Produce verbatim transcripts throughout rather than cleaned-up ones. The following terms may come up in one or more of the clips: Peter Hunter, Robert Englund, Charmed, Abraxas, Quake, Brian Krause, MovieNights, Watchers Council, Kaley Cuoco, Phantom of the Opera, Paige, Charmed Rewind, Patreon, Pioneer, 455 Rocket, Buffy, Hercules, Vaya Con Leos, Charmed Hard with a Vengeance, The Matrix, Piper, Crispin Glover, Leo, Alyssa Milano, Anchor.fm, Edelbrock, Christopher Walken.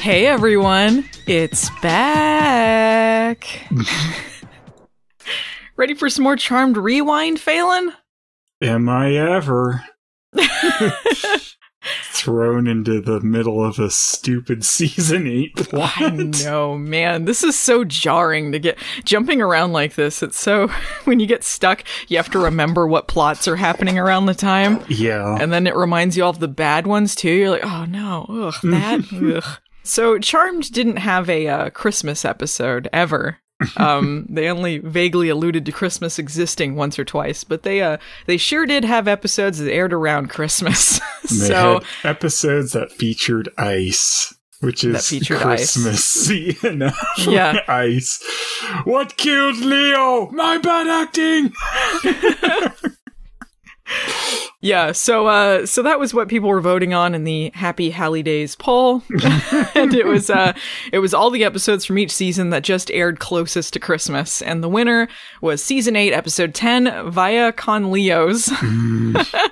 Hey everyone, it's back. Ready for some more Charmed Rewind, Phelan? Am I ever? Thrown into the middle of a stupid season eight plot. I know, man. This is so jarring to get jumping around like this. It's so when you get stuck, you have to remember what plots are happening around the time. Yeah. And then it reminds you all of the bad ones too. You're like, oh no, ugh, that. Ugh. So Charmed didn't have a uh, Christmas episode ever. um, they only vaguely alluded to Christmas existing once or twice, but they uh, they sure did have episodes that aired around Christmas. So they had episodes that featured ice, which is Christmassy enough. Yeah, ice. What killed Leo? My bad acting. Yeah, so uh, so that was what people were voting on in the Happy Hallie Days poll, and it was uh, it was all the episodes from each season that just aired closest to Christmas, and the winner was season eight, episode ten, Vaya Con Leos. Mm.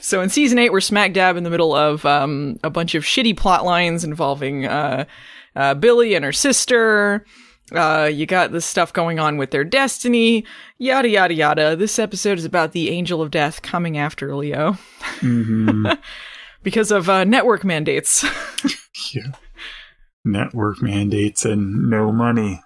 So in season eight, we're smack dab in the middle of um, a bunch of shitty plot lines involving uh, uh, Billy and her sister. Uh, you got this stuff going on with their destiny, yada, yada, yada. This episode is about the angel of death coming after Leo. Mm-hmm. Because of uh, network mandates. Yeah. Network mandates and no money.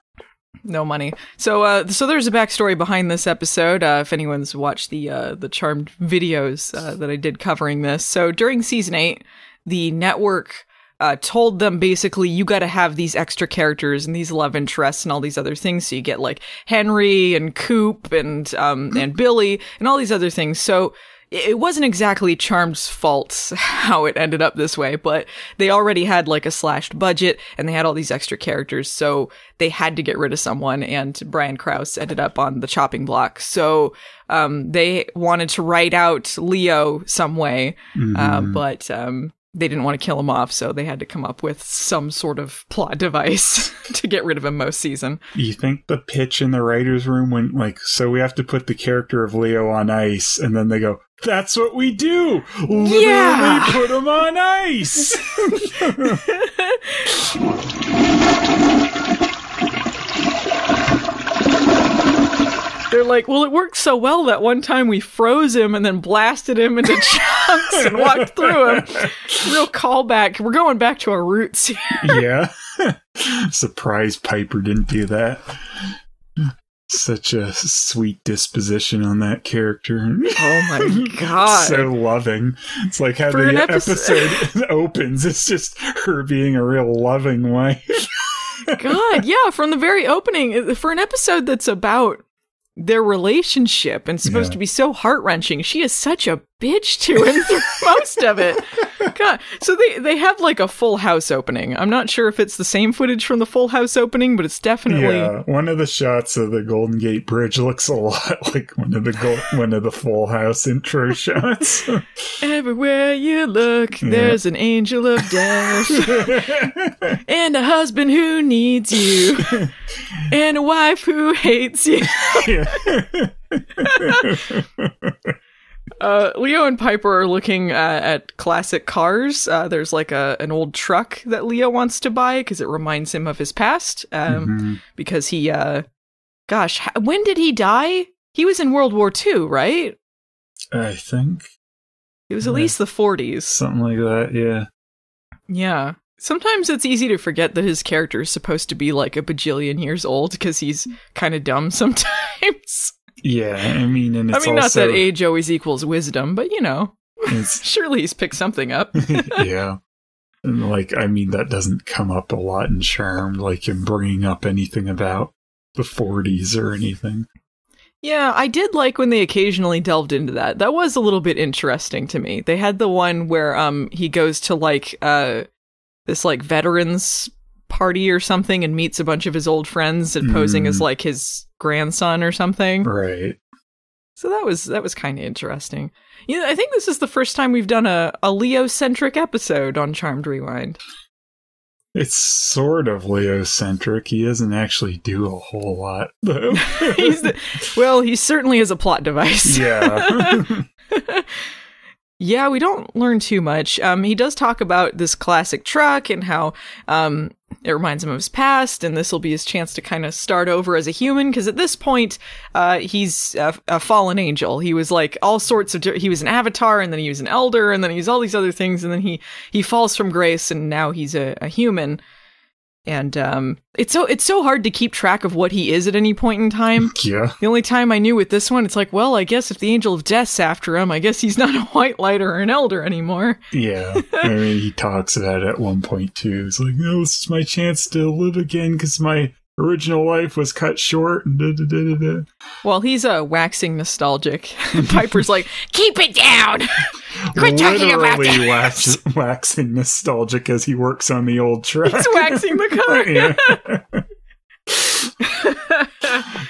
No money. So uh, so there's a backstory behind this episode, uh, if anyone's watched the, uh, the Charmed videos uh, that I did covering this. So during season eight, the network... Uh, told them basically you got to have these extra characters and these love interests and all these other things, so you get like Henry and Coop and um and Billy and all these other things. So it wasn't exactly Charmed's fault how it ended up this way, but they already had like a slashed budget and they had all these extra characters, so they had to get rid of someone, and Brian Krause ended up on the chopping block. So um they wanted to write out Leo some way. Mm-hmm. uh, but um they didn't want to kill him off, so they had to come up with some sort of plot device to get rid of him most season. You think the pitch in the writer's room went like, so we have to put the character of Leo on ice, and then they go, that's what we do! Literally yeah! Put him on ice! They're like, well, it worked so well that one time we froze him and then blasted him into chunks and walked through him. Real callback. We're going back to our roots here. Yeah. Surprise Piper didn't do that. Such a sweet disposition on that character. Oh my god. So loving. It's like how For the episode, episode opens. It's just her being a real loving wife. God, yeah. From the very opening. For an episode that's about their relationship and supposed yeah. to be so heart-wrenching, she is such a bitch to him through most of it. God. So they they have like a Full House opening. I'm not sure if it's the same footage from the Full House opening, but it's definitely yeah. One of the shots of the Golden Gate Bridge looks a lot like one of the gold, one of the Full House intro shots. Everywhere you look, yeah. there's an angel of death, and a husband who needs you, and a wife who hates you. Uh, Leo and Piper are looking uh, at classic cars. Uh, there's like a an old truck that Leo wants to buy because it reminds him of his past. Um, mm-hmm. Because he, uh, gosh, when did he die? He was in World War Two, right? I think it was yeah. at least the forties, something like that. Yeah, yeah. Sometimes it's easy to forget that his character is supposed to be like a bajillion years old because he's kind of dumb sometimes. Yeah, I mean, and it's I mean, also, not that age always equals wisdom, but you know, surely he's picked something up. Yeah, and like, I mean, that doesn't come up a lot in Charmed, like him bringing up anything about the forties or anything. Yeah, I did like when they occasionally delved into that. That was a little bit interesting to me. They had the one where um he goes to like uh this like veterans party or something and meets a bunch of his old friends and posing mm. as like his grandson or something, right? So that was that was kind of interesting. You know, I think this is the first time we've done a, a Leo-centric episode on Charmed Rewind. It's sort of Leo-centric. He doesn't actually do a whole lot, though. he's the, well, he certainly is a plot device. Yeah. Yeah, we don't learn too much. Um, he does talk about this classic truck and how um, it reminds him of his past, and this will be his chance to kind of start over as a human, because at this point, uh, he's a, a fallen angel. He was like all sorts of... He was an avatar, and then he was an elder, and then he was all these other things, and then he, he falls from grace, and now he's a, a human. And um, it's so it's so hard to keep track of what he is at any point in time. Yeah. The only time I knew with this one, it's like, well, I guess if the Angel of Death's after him, I guess he's not a White Lighter or an Elder anymore. Yeah. I mean, he talks that at one point, too. It's like, no, this is my chance to live again because my original life was cut short. And da, da, da, da, da. Well, he's uh, waxing nostalgic. Piper's like, keep it down! Quit talking about that! Literally wax waxing nostalgic as he works on the old truck. He's waxing the car!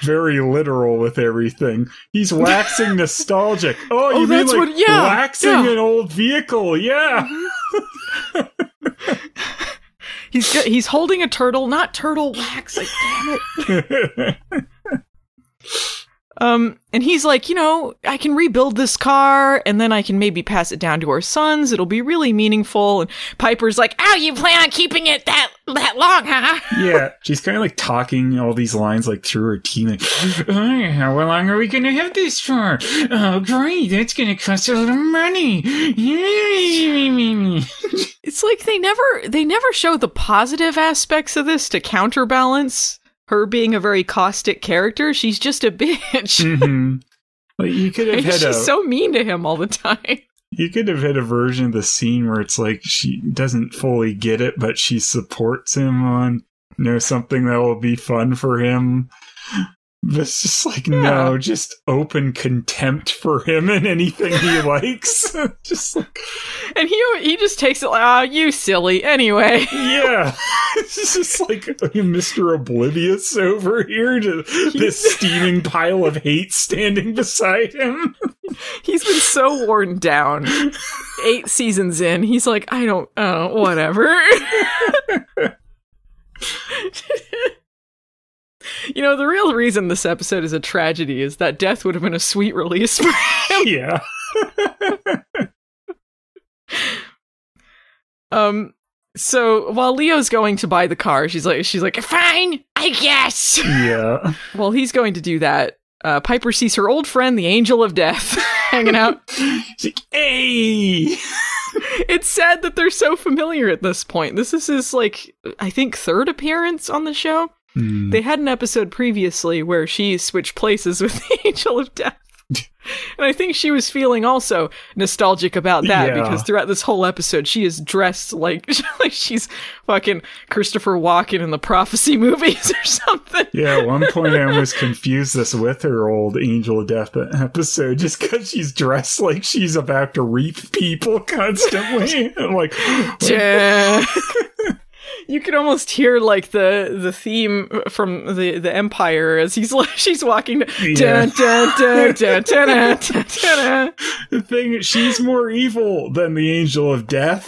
Very literal with everything. He's waxing nostalgic. Oh, you oh, mean that's like what, yeah, waxing yeah. an old vehicle, yeah! Mm-hmm. He's he's holding a turtle, not turtle wax. Like, damn it. um, and he's like, you know, I can rebuild this car, and then I can maybe pass it down to our sons. It'll be really meaningful. And Piper's like, oh, you plan on keeping it that that long, huh? Yeah, she's kind of like talking all these lines like through her teeth. Like, oh, how long are we gonna have this for? Oh, great, that's gonna cost a lot of money. Yay! It's like they never they never show the positive aspects of this to counterbalance her being a very caustic character. She's just a bitch. Mm-hmm. Like you could have had she's a, so mean to him all the time. You could have had a version of the scene where it's like she doesn't fully get it, but she supports him on, you know, something that will be fun for him. But it's just like, yeah. no, just open contempt for him and anything he likes. Just like, and he he just takes it like, ah, oh, you silly, anyway. Yeah. It's just like Mister Oblivious over here to this steaming pile of hate standing beside him. He's been so worn down. Eight seasons in, he's like, I don't, uh, whatever. You know, the real reason this episode is a tragedy is that death would have been a sweet release for him. Yeah. um. So while Leo's going to buy the car, she's like, she's like, fine, I guess. Yeah. While he's going to do that, uh, Piper sees her old friend, the Angel of Death, hanging out. She's like, hey. It's sad that they're so familiar at this point. This is his, like, I think third appearance on the show. Mm. They had an episode previously where she switched places with the Angel of Death. And I think she was feeling also nostalgic about that, yeah. because throughout this whole episode, she is dressed like, like she's fucking Christopher Walken in the Prophecy movies or something. Yeah, at one point I was confused this with her old Angel of Death episode just because she's dressed like she's about to reap people constantly. I'm like... You could almost hear like the the theme from the the Empire as he's like she's walking. Yeah. The thing, she's more evil than the Angel of Death.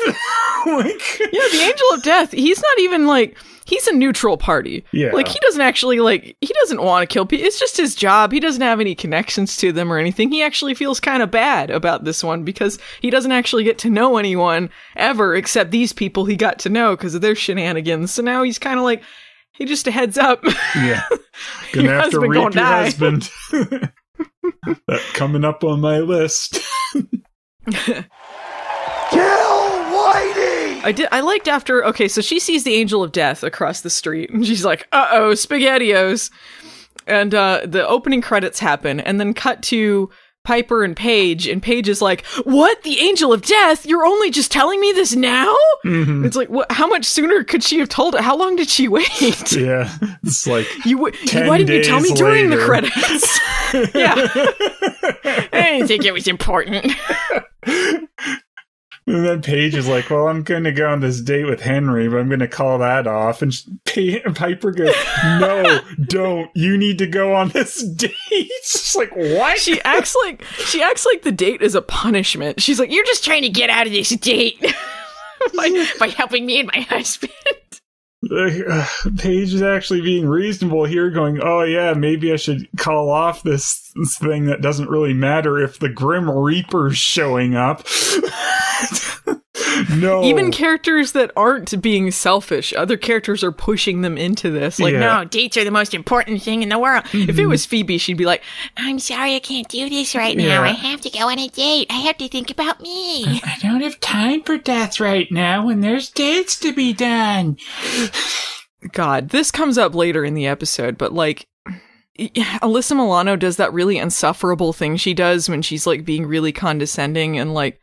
Like, yeah, the Angel of Death. He's not even like he's a neutral party. Yeah, like he doesn't actually like he doesn't want to kill people. It's just his job. He doesn't have any connections to them or anything. He actually feels kind of bad about this one because he doesn't actually get to know anyone ever except these people he got to know because of their shenanigans. So now he's kind of like, hey, just a heads up. Yeah. Gonna have to reap your die. husband. That coming up on my list. Kill Whitey! I did. I liked after, okay, so she sees the Angel of Death across the street, and she's like, uh-oh, SpaghettiOs. And uh, the opening credits happen, and then cut to Piper and Paige, and Paige is like, what? The Angel of Death? You're only just telling me this now? Mm-hmm. It's like, wh how much sooner could she have told it? How long did she wait? Yeah, it's like you, why didn't you tell me later. During the credits? Yeah. I didn't think it was important. And then Paige is like, well, I'm going to go on this date with Henry, but I'm going to call that off. And she, Piper goes, no, don't. You need to go on this date. She's like, what? She acts like, she acts like the date is a punishment. She's like, you're just trying to get out of this date by, by helping me and my husband. Uh, Paige is actually being reasonable here, going, oh yeah, maybe I should call off this, this thing that doesn't really matter if the Grim Reaper's showing up. No. Even characters that aren't being selfish, other characters are pushing them into this. Like, yeah. No, dates are the most important thing in the world. Mm-hmm. If it was Phoebe, she'd be like, I'm sorry, I can't do this right yeah. now. I have to go on a date. I have to think about me. I don't have time for death right now when there's dates to be done. God, this comes up later in the episode, but like, Alyssa Milano does that really insufferable thing she does when she's like being really condescending and like,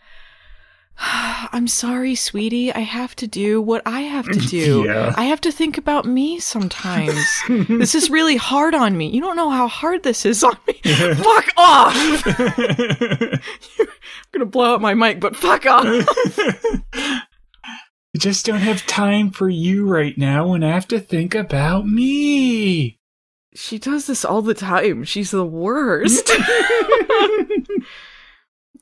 I'm sorry, sweetie. I have to do what I have to do. Yeah. I have to think about me sometimes. This is really hard on me. You don't know how hard this is on me. Yeah. Fuck off! I'm gonna blow up my mic, but fuck off! I just don't have time for you right now when I have to think about me. She does this all the time. She's the worst.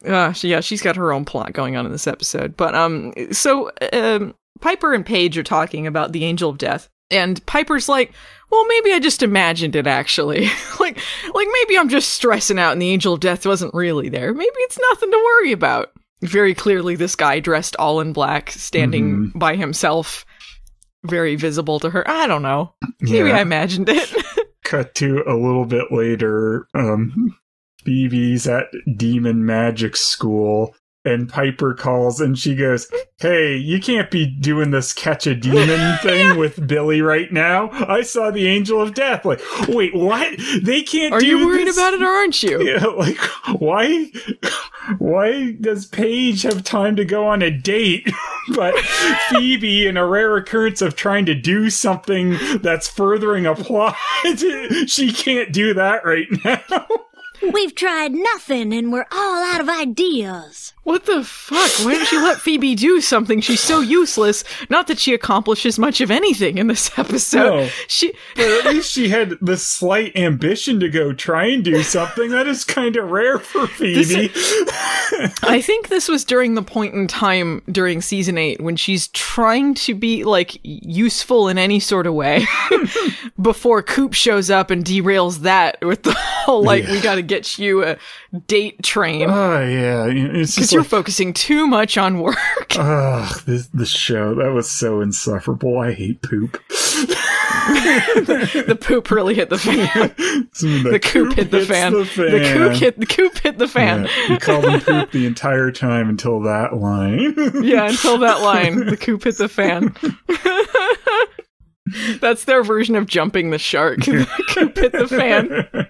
Uh, she, yeah, she's got her own plot going on in this episode. But um, so um, Piper and Paige are talking about the Angel of Death, and Piper's like, "Well, maybe I just imagined it. Actually, like, like maybe I'm just stressing out, and the Angel of Death wasn't really there. Maybe it's nothing to worry about." Very clearly, this guy dressed all in black, standing mm-hmm. by himself, very visible to her. I don't know. Maybe yeah. I imagined it. Cut to a little bit later. Um. Phoebe's at demon magic school, and Piper calls, and she goes, hey, you can't be doing this catch a demon thing yeah. with Billy right now. I saw the Angel of Death. Like, wait, what? They can't Are do this. Are you worried this? about it, or aren't you? Yeah, like, why? Why does Paige have time to go on a date, but Phoebe, in a rare occurrence of trying to do something that's furthering a plot, she can't do that right now? We've tried nothing, and we're all out of ideas. What the fuck? Why didn't you let Phoebe do something? She's so useless. Not that she accomplishes much of anything in this episode. No, she but at least she had the slight ambition to go try and do something. That is kind of rare for Phoebe. Is... I think this was during the point in time during season eight when she's trying to be, like, useful in any sort of way before Coop shows up and derails that with the whole, like, yeah. we gotta get Get you a date train. Oh yeah, because you're like, focusing too much on work. Ugh, this the show that was so insufferable. I hate poop. the, the poop really hit the fan. The, the coop, coop hit the fan. the fan. The coop hit the coop hit the fan. Yeah, we called him poop the entire time until that line. yeah, until that line, the coop hit the fan. That's their version of jumping the shark. The coop hit the fan.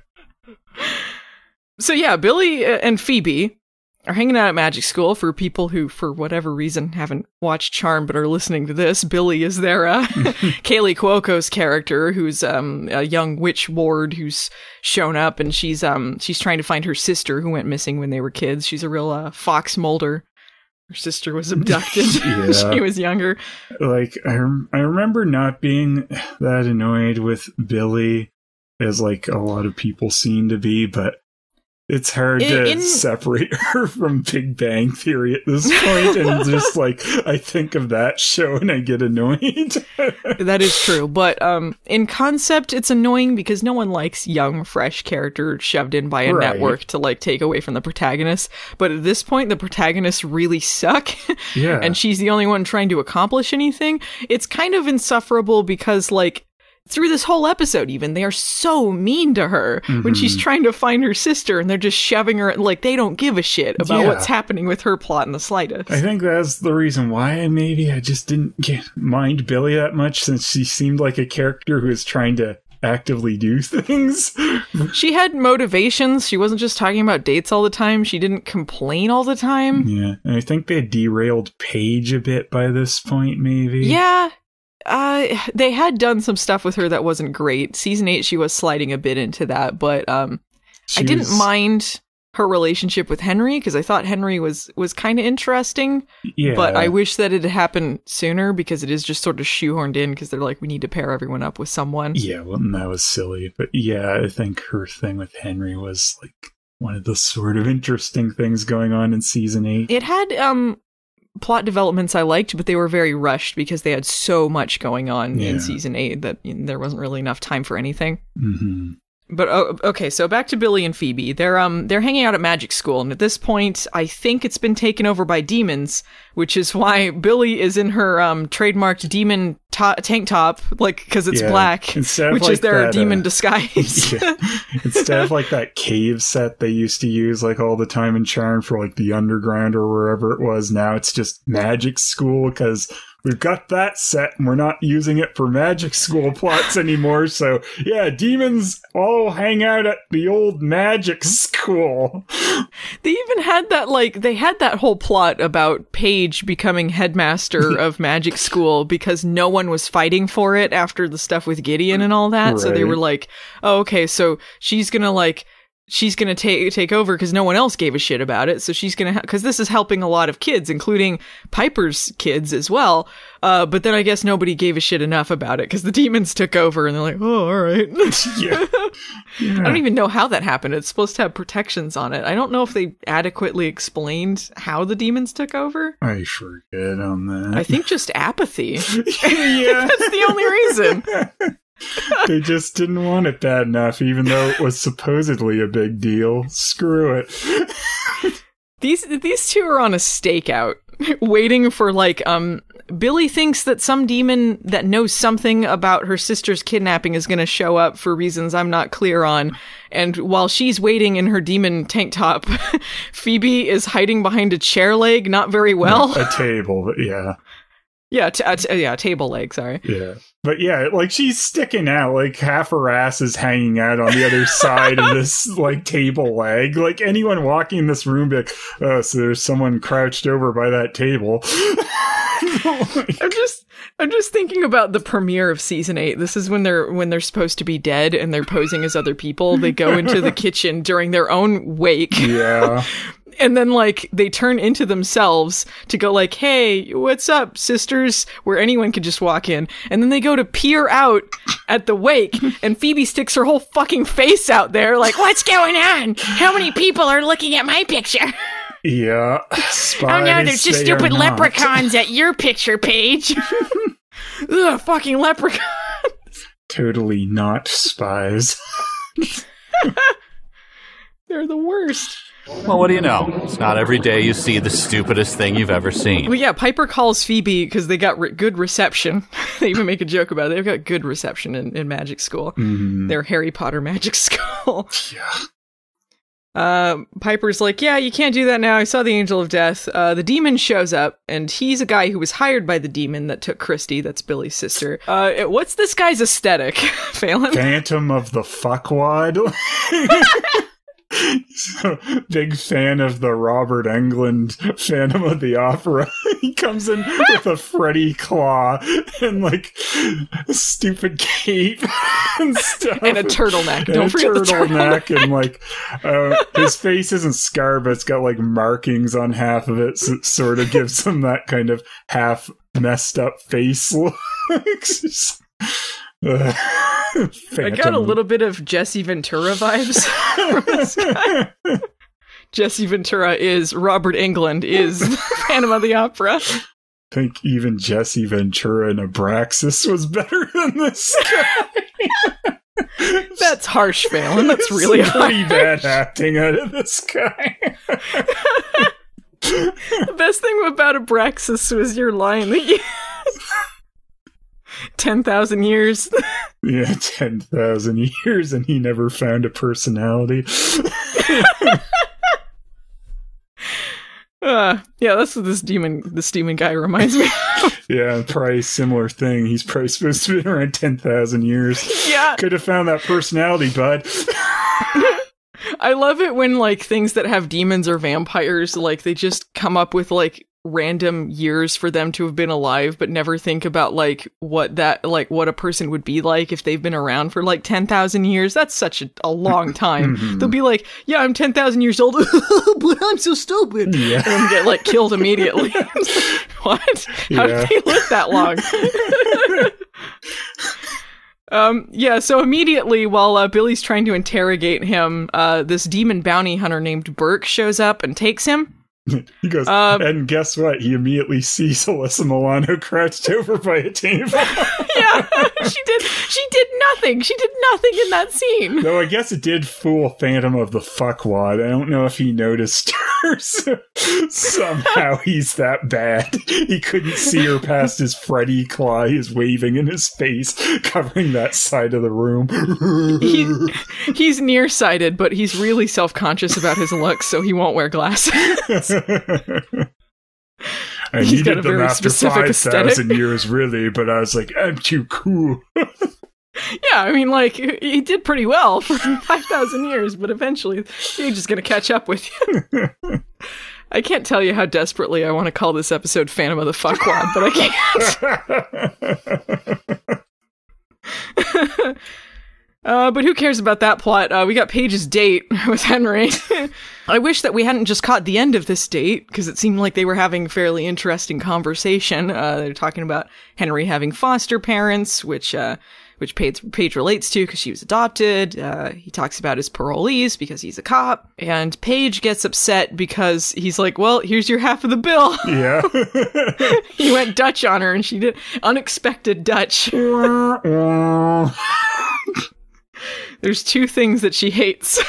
So yeah, Billy and Phoebe are hanging out at magic school. For people who, for whatever reason, haven't watched Charmed but are listening to this, Billy is their uh, Kaley Cuoco's character, who's um, a young witch ward who's shown up, and she's um she's trying to find her sister who went missing when they were kids. She's a real uh, Fox Mulder. Her sister was abducted when she was younger. Like I, rem I remember not being that annoyed with Billy, as like a lot of people seem to be, but. It's hard to in, in... separate her from Big Bang Theory at this point, and just like I think of that show and I get annoyed. That is true, but um, in concept, it's annoying because no one likes young, fresh character shoved in by a right. network to like take away from the protagonist. But at this point, the protagonists really suck, yeah, and she's the only one trying to accomplish anything. It's kind of insufferable because like. Through this whole episode, even, they are so mean to her mm-hmm. when she's trying to find her sister, and they're just shoving her, like, they don't give a shit about yeah. what's happening with her plot in the slightest. I think that's the reason why maybe I just didn't get, mind Billy that much, since she seemed like a character who was trying to actively do things. She had motivations. She wasn't just talking about dates all the time. She didn't complain all the time. Yeah, and I think they had derailed Paige a bit by this point, maybe. Yeah. Uh, they had done some stuff with her that wasn't great. Season eight, she was sliding a bit into that, but um, I didn't was... mind her relationship with Henry because I thought Henry was was kind of interesting. Yeah. But I wish that it had happened sooner because it is just sort of shoehorned in because they're like, we need to pair everyone up with someone. Yeah, well, that was silly. But yeah, I think her thing with Henry was like one of the sort of interesting things going on in season eight. It had um. plot developments I liked, but they were very rushed because they had so much going on yeah. in season eight that there wasn't really enough time for anything. Mm-hmm. But oh, okay, so back to Billy and Phoebe. They're um they're hanging out at magic school, and at this point, I think it's been taken over by demons, which is why Billy is in her um trademarked demon to- tank top, like because it's yeah. black, instead which like is their that, demon uh, disguise. yeah. Instead of like that cave set they used to use like all the time in Charmed for like the underground or wherever it was. Now it's just magic school because we've got that set, and we're not using it for magic school plots anymore. So, yeah, demons all hang out at the old magic school. They even had that, like, they had that whole plot about Paige becoming headmaster of magic school because no one was fighting for it after the stuff with Gideon and all that. Right. So they were like, oh, okay, so she's gonna, like... she's going to take take over because no one else gave a shit about it. So she's going to, because this is helping a lot of kids, including Piper's kids as well. Uh, but then I guess nobody gave a shit enough about it because the demons took over and they're like, oh, all right. yeah. Yeah. I don't even know how that happened. It's supposed to have protections on it. I don't know if they adequately explained how the demons took over. I forget on that. I think just apathy. yeah. That's the only reason. They just didn't want it bad enough, even though it was supposedly a big deal. Screw it. These these two are on a stakeout, waiting for, like, um, Billy thinks that some demon that knows something about her sister's kidnapping is going to show up for reasons I'm not clear on. And while she's waiting in her demon tank top, Phoebe is hiding behind a chair leg, not very well. No, a table, but yeah. Yeah, t- uh, t- yeah, table leg, sorry. Yeah. But yeah, like, she's sticking out, like, half her ass is hanging out on the other side of this, like, table leg. Like, anyone walking in this room be like, oh, so there's someone crouched over by that table. like, I'm just... I'm just thinking about the premiere of season eight. This is when they're when they're supposed to be dead and they're posing as other people. They go into the kitchen during their own wake. Yeah. And then, like, they turn into themselves to go like, hey, what's up, sisters? Where anyone could just walk in. And then they go to peer out at the wake and Phoebe sticks her whole fucking face out there like, what's going on? How many people are looking at my picture? Yeah. Spies, oh no, there's just stupid leprechauns at your picture, Paige. Ugh, fucking leprechauns. Totally not spies. They're the worst. Well, what do you know? It's not every day you see the stupidest thing you've ever seen. Well, yeah, Piper calls Phoebe because they got re- good reception. They even make a joke about it. They've got good reception in, in magic school. Mm. Their Harry Potter magic school. Yeah. Uh, Piper's like, yeah, you can't do that now. I saw the Angel of Death. Uh, the demon shows up, and he's a guy who was hired by the demon that took Christy, that's Billy's sister. Uh, what's this guy's aesthetic, Phelan? Phantom of the Fuckwad. So, big fan of the Robert Englund Phantom of the Opera. He comes in with a Freddy claw and, like, a stupid cape and stuff. And a turtleneck. And Don't a forget turtleneck the turtleneck. And, like, uh, his face isn't scarred, but it's got, like, markings on half of it. So it sort of gives him that kind of half messed up face look. Uh, I got a little bit of Jesse Ventura vibes from this guy. Jesse Ventura is Robert Englund, is Phantom of the Opera. I think even Jesse Ventura and Abraxas was better than this guy. That's harsh, Phelan. That's really it's pretty harsh. Bad acting out of this guy. The best thing about Abraxas was your line that you... ten thousand years. Yeah, ten thousand years, and he never found a personality. uh, yeah, that's what this demon, this demon guy reminds me of. Yeah, probably a similar thing. He's probably supposed to be around ten thousand years. Yeah. Could have found that personality, bud. I love it when, like, things that have demons or vampires, like, they just come up with, like, random years for them to have been alive, but never think about like what that like what a person would be like if they've been around for like ten thousand years. That's such a, a long time. Mm-hmm. They'll be like, yeah, I'm ten thousand years old, but I'm so stupid. Yeah. And get like killed immediately. What? How yeah. did they live that long? Um, yeah, so immediately while uh, Billy's trying to interrogate him, uh, this demon bounty hunter named Burke shows up and takes him. He goes, um, and guess what? He immediately sees Alyssa Milano crouched over by a table. Yeah, she did. She did nothing. She did nothing in that scene. Though I guess it did fool Phantom of the Fuckwad. I don't know if he noticed her. So somehow he's that bad. He couldn't see her past his Freddy claw. He's waving in his face, covering that side of the room. he, he's nearsighted, but he's really self-conscious about his looks, so he won't wear glasses. I He's needed got a them very after five thousand years, really, but I was like, I'm too cool. Yeah, I mean, like, he did pretty well for five thousand years, but eventually you're just going to catch up with you. I can't tell you how desperately I want to call this episode Phantom of the Fuckwad, but I can't. Uh, but who cares about that plot? Uh, we got Paige's date with Henry. I wish that we hadn't just caught the end of this date, because it seemed like they were having a fairly interesting conversation. Uh, they're talking about Henry having foster parents, which uh, which Paige, Paige relates to because she was adopted. Uh, he talks about his parolees because he's a cop. And Paige gets upset because he's like, well, here's your half of the bill. Yeah. He went Dutch on her, and she did unexpected Dutch. There's two things that she hates.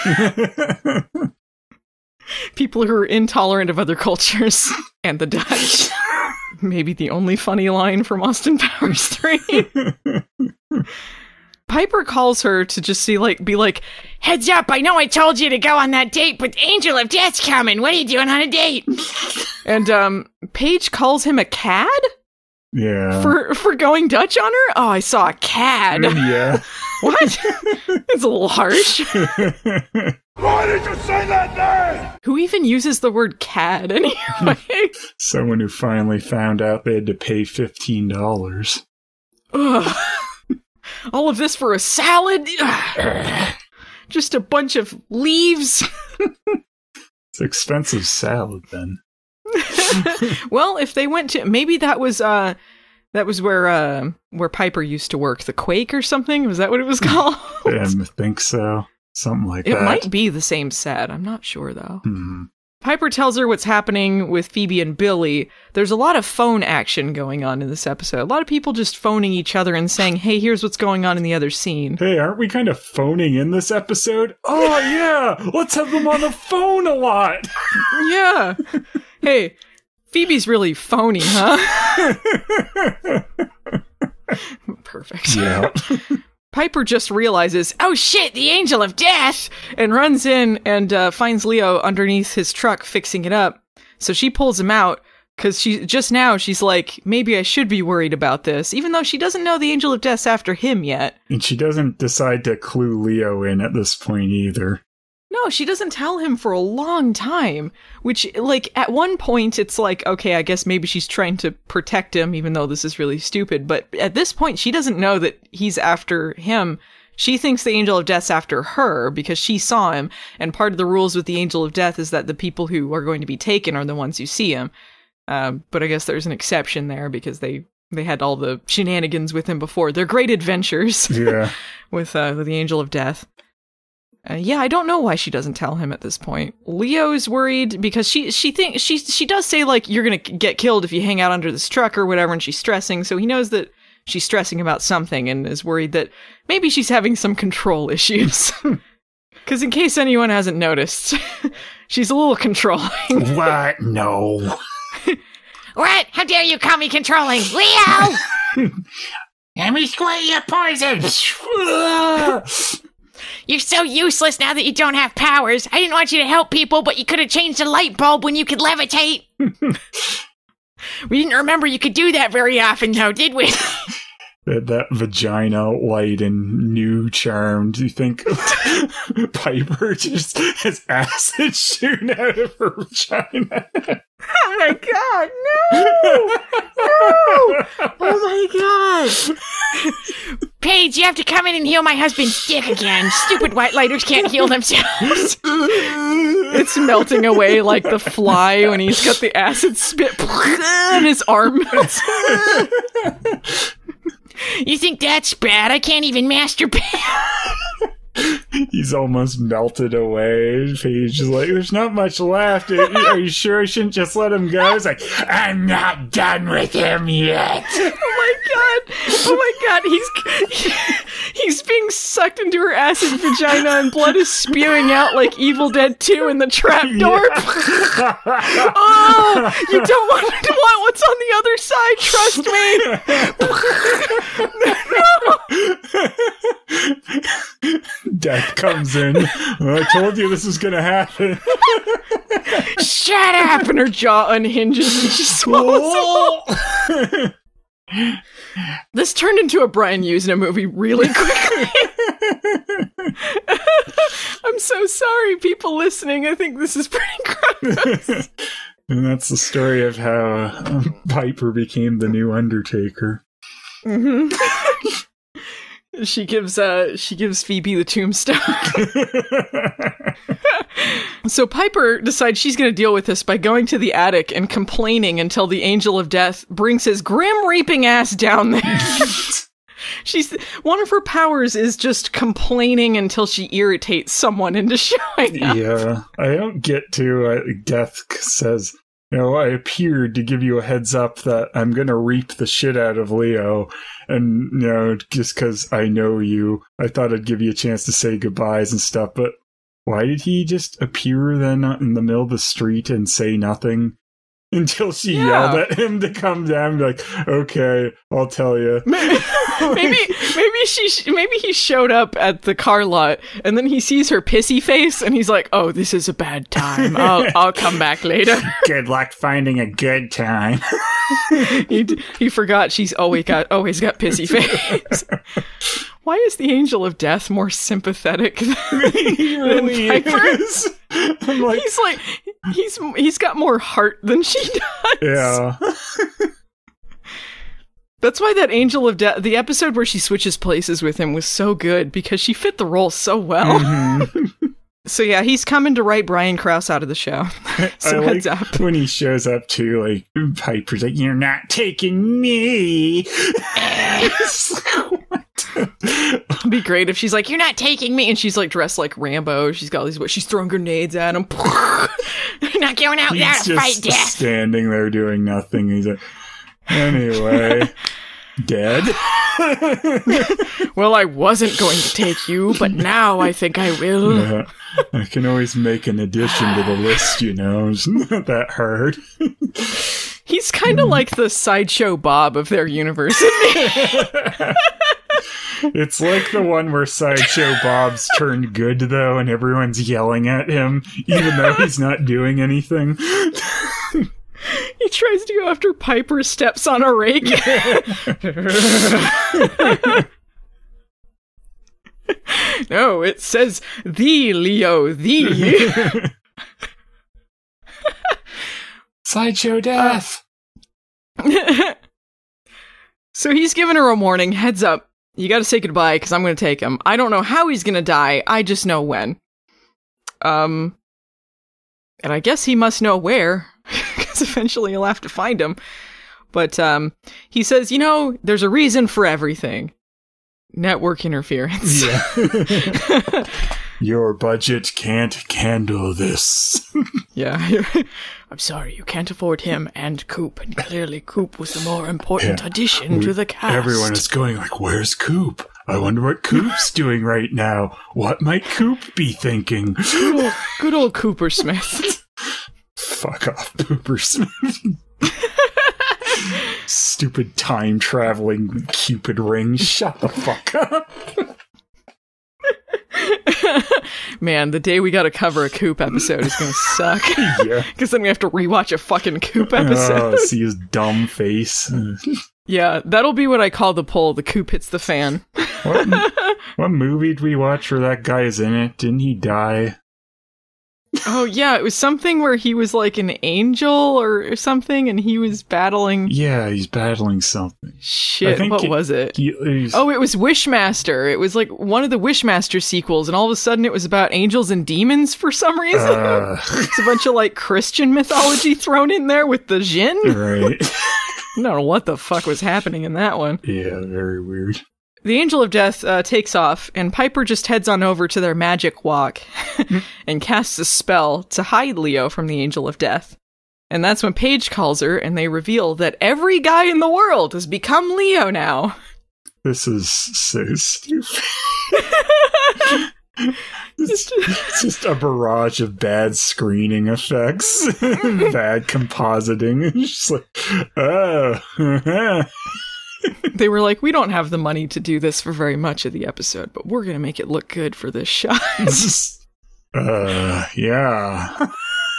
People who are intolerant of other cultures and the Dutch. Maybe the only funny line from Austin Powers three. Piper calls her to just see, like, be like, heads up, I know I told you to go on that date, but Angel of Death's coming. What are you doing on a date? And um, Paige calls him a cad? Yeah. For, for going Dutch on her? Oh, I saw a cad. Yeah. What? It's a little harsh. Why did you say that name? Who even uses the word cad anyway? Someone who finally found out they had to pay fifteen dollars. Ugh. All of this for a salad? Just a bunch of leaves? It's an expensive salad, then. Well, if they went to... Maybe that was... uh That was where uh, where Piper used to work, the Quake or something? Was that what it was called? I think so. Something like it that. It might be the same set. I'm not sure, though. Mm-hmm. Piper tells her what's happening with Phoebe and Billy. There's a lot of phone action going on in this episode. A lot of people just phoning each other and saying, hey, here's what's going on in the other scene. Hey, aren't we kind of phoning in this episode? Oh, yeah! Let's have them on the phone a lot! Yeah! Hey... Phoebe's really phony, huh? Perfect. Yeah. Piper just realizes, oh shit, the Angel of Death! And runs in and uh, finds Leo underneath his truck fixing it up. So she pulls him out, because she just now she's like, maybe I should be worried about this, even though she doesn't know the Angel of Death's after him yet. And she doesn't decide to clue Leo in at this point either. No, she doesn't tell him for a long time, which, like, at one point, it's like, okay, I guess maybe she's trying to protect him, even though this is really stupid. But at this point, she doesn't know that he's after him. She thinks the Angel of Death's after her because she saw him. And part of the rules with the Angel of Death is that the people who are going to be taken are the ones who see him. Um, but I guess there's an exception there because they... They had all the shenanigans with him before. They're great adventures. Yeah. with, uh, with the Angel of Death. Uh, yeah, I don't know why she doesn't tell him at this point. Leo's worried because she she thinks she she does say, like, you're gonna get killed if you hang out under this truck or whatever, and she's stressing, so he knows that she's stressing about something and is worried that maybe she's having some control issues. Because in case anyone hasn't noticed, she's a little controlling. What? No. What? How dare you call me controlling, Leo? Let me squirt your poison. You're so useless now that you don't have powers. I didn't want you to help people, but you could have changed the light bulb when you could levitate. We didn't remember you could do that very often, though, did we? That, that vagina light in New Charmed. You think Piper just has acid shooting out of her vagina? Oh my god, no! No! Oh my god! Paige, you have to come in and heal my husband's dick again. Stupid white lighters can't heal themselves. It's melting away like the fly when he's got the acid spit and his arm melts. You think that's bad? I can't even masturbate. He's almost melted away. Paige is like, there's not much left. Are you sure I shouldn't just let him go? He's like, I'm not done with him yet. Oh my god. Oh my god. He's he's being sucked into her acid vagina and blood is spewing out like Evil Dead two in the trapdoor. Yeah. Oh, you don't want to want what's on the other side. Trust me. No. Death comes in. I told you this was going to happen. Shut up! And her jaw unhinges and she swallows it. This turned into a Brian Usna movie really quickly. I'm so sorry, people listening. I think this is pretty gross. And that's the story of how uh, Piper became the new Undertaker. Mm-hmm. She gives uh she gives Phoebe the tombstone. So Piper decides she's going to deal with this by going to the attic and complaining until the Angel of Death brings his grim reaping ass down there. She's one of her powers is just complaining until she irritates someone into showing up. Yeah, I don't get to uh, Death says, you know, I appeared to give you a heads up that I'm going to reap the shit out of Leo. And, you know, just because I know you, I thought I'd give you a chance to say goodbyes and stuff. But why did he just appear then in the middle of the street and say nothing? Until she yeah. yelled at him to come down and be like, okay, I'll tell you. Maybe maybe she sh maybe he showed up at the car lot and then he sees her pissy face and he's like, oh, this is a bad time. I'll, I'll come back later. Good luck finding a good time. he, d he forgot she's always got, always got pissy face. Why is the Angel of Death more sympathetic than, he really than Piper? Is. I'm like, he's like, he's he's got more heart than she does. Yeah. That's why that Angel of Death, the episode where she switches places with him was so good, because she fit the role so well. Mm-hmm. So yeah, he's coming to write Brian Krause out of the show. So I heads like up. When he shows up too, like, Piper's like, you're not taking me. It'd be great if she's like, you're not taking me, and she's like dressed like Rambo. She's got all these, she's throwing grenades at him. You're not going out without a fight, Death. Standing there doing nothing. He's like, anyway, dead. Well, I wasn't going to take you, but now I think I will. Yeah, I can always make an addition to the list, you know. It's not that hard. He's kind of like the Sideshow Bob of their universe. It's like the one where Sideshow Bob's turned good, though, and everyone's yelling at him, even though he's not doing anything. He tries to go after Piper, steps on a rake. No, it says the Leo, the Sideshow Death. Uh. So he's giving her a warning, heads up. You gotta say goodbye, because I'm gonna take him. I don't know how he's gonna die, I just know when. Um, and I guess he must know where, because eventually you'll have to find him. But um, he says, you know, there's a reason for everything. Network interference. Yeah. Your budget can't handle this. Yeah. I'm sorry, you can't afford him and Coop, and clearly Coop was the more important yeah. addition we, to the cast. Everyone is going like, where's Coop? I wonder what Coop's doing right now. What might Coop be thinking? Good old, good old Cooper Smith. Fuck off, Cooper Smith. Stupid time-traveling Cupid ring. Shut the fuck up. Man, the day we gotta cover a Coop episode is gonna suck. Yeah. Because then we have to rewatch a fucking Coop episode. Oh, see his dumb face. Yeah, that'll be what I call the poll. The Coop hits the fan. What, what movie did we watch where that guy is in it? Didn't he die? Oh, yeah, it was something where he was like an angel or, or something, and he was battling... Yeah, he's battling something. Shit, what it, was it? He, oh, it was Wishmaster. It was like one of the Wishmaster sequels, and all of a sudden it was about angels and demons for some reason. Uh, it's a bunch of, like, Christian mythology thrown in there with the djinn. Right. I don't know what the fuck was happening in that one. Yeah, very weird. The Angel of Death uh, takes off, and Piper just heads on over to their magic walk mm-hmm. and casts a spell to hide Leo from the Angel of Death. And that's when Paige calls her, and they reveal that every guy in the world has become Leo now. This is so stupid. It's, it's just a barrage of bad screening effects, bad compositing. It's just like, oh. They were like, we don't have the money to do this for very much of the episode, but we're going to make it look good for this shot. uh, yeah.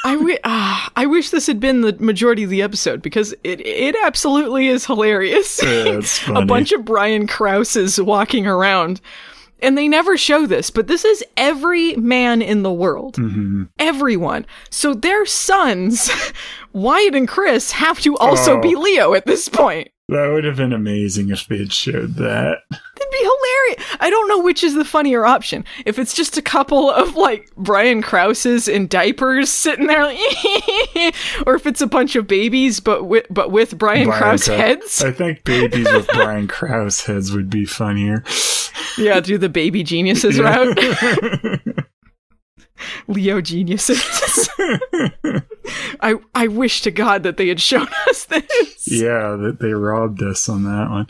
I, w uh, I wish this had been the majority of the episode, because it, it absolutely is hilarious. Yeah, it's funny. A bunch of Brian Krauses walking around. And they never show this, but this is every man in the world. Mm-hmm. Everyone. So their sons, Wyatt and Chris, have to also oh, be Leo at this point. That would have been amazing if they had showed that. That'd be hilarious. I don't know which is the funnier option. If it's just a couple of, like, Brian Krauses in diapers sitting there, like, or if it's a bunch of babies, but with, but with Brian, Brian Krause Cra heads. I think babies with Brian Krause heads would be funnier. Yeah, do the baby geniuses yeah. route. Leo geniuses. I I wish to God that they had shown us this. Yeah, that they robbed us on that one.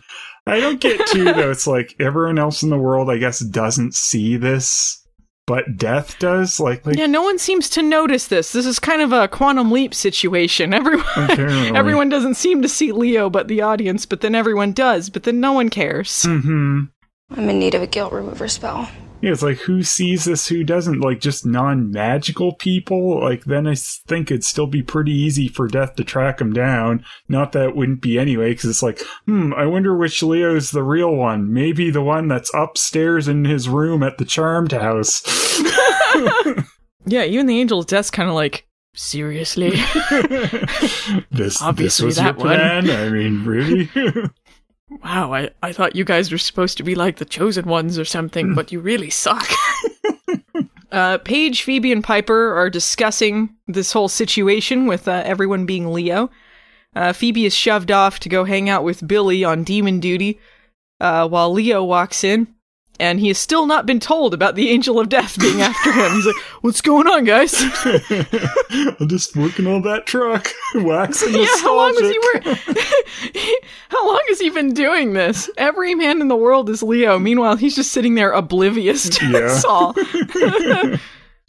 I don't get too, though. It's like everyone else in the world, I guess, doesn't see this, but Death does. Like, like yeah, no one seems to notice this. This is kind of a Quantum Leap situation. Everyone, apparently. Everyone doesn't seem to see Leo, but the audience. But then everyone does. But then no one cares. Mm-hmm. I'm in need of a guilt remover spell. Yeah, it's like, who sees this, who doesn't? Like, just non-magical people? Like, then I think it'd still be pretty easy for Death to track them down. Not that it wouldn't be anyway, because it's like, hmm, I wonder which Leo is the real one. Maybe the one that's upstairs in his room at the Charmed house. Yeah, even the Angel of Death's kind of like, seriously? this, this was your plan? I mean, really? Wow, I, I thought you guys were supposed to be like the chosen ones or something, but you really suck. uh, Paige, Phoebe, and Piper are discussing this whole situation with uh, everyone being Leo. Uh, Phoebe is shoved off to go hang out with Billy on demon duty, uh, while Leo walks in, and he has still not been told about the Angel of Death being after him. He's like, what's going on, guys? I'm just working on that truck, waxing yeah, nostalgic. How long was he working? How long has he been doing this? Every man in the world is Leo. Meanwhile, he's just sitting there oblivious to yeah. us all.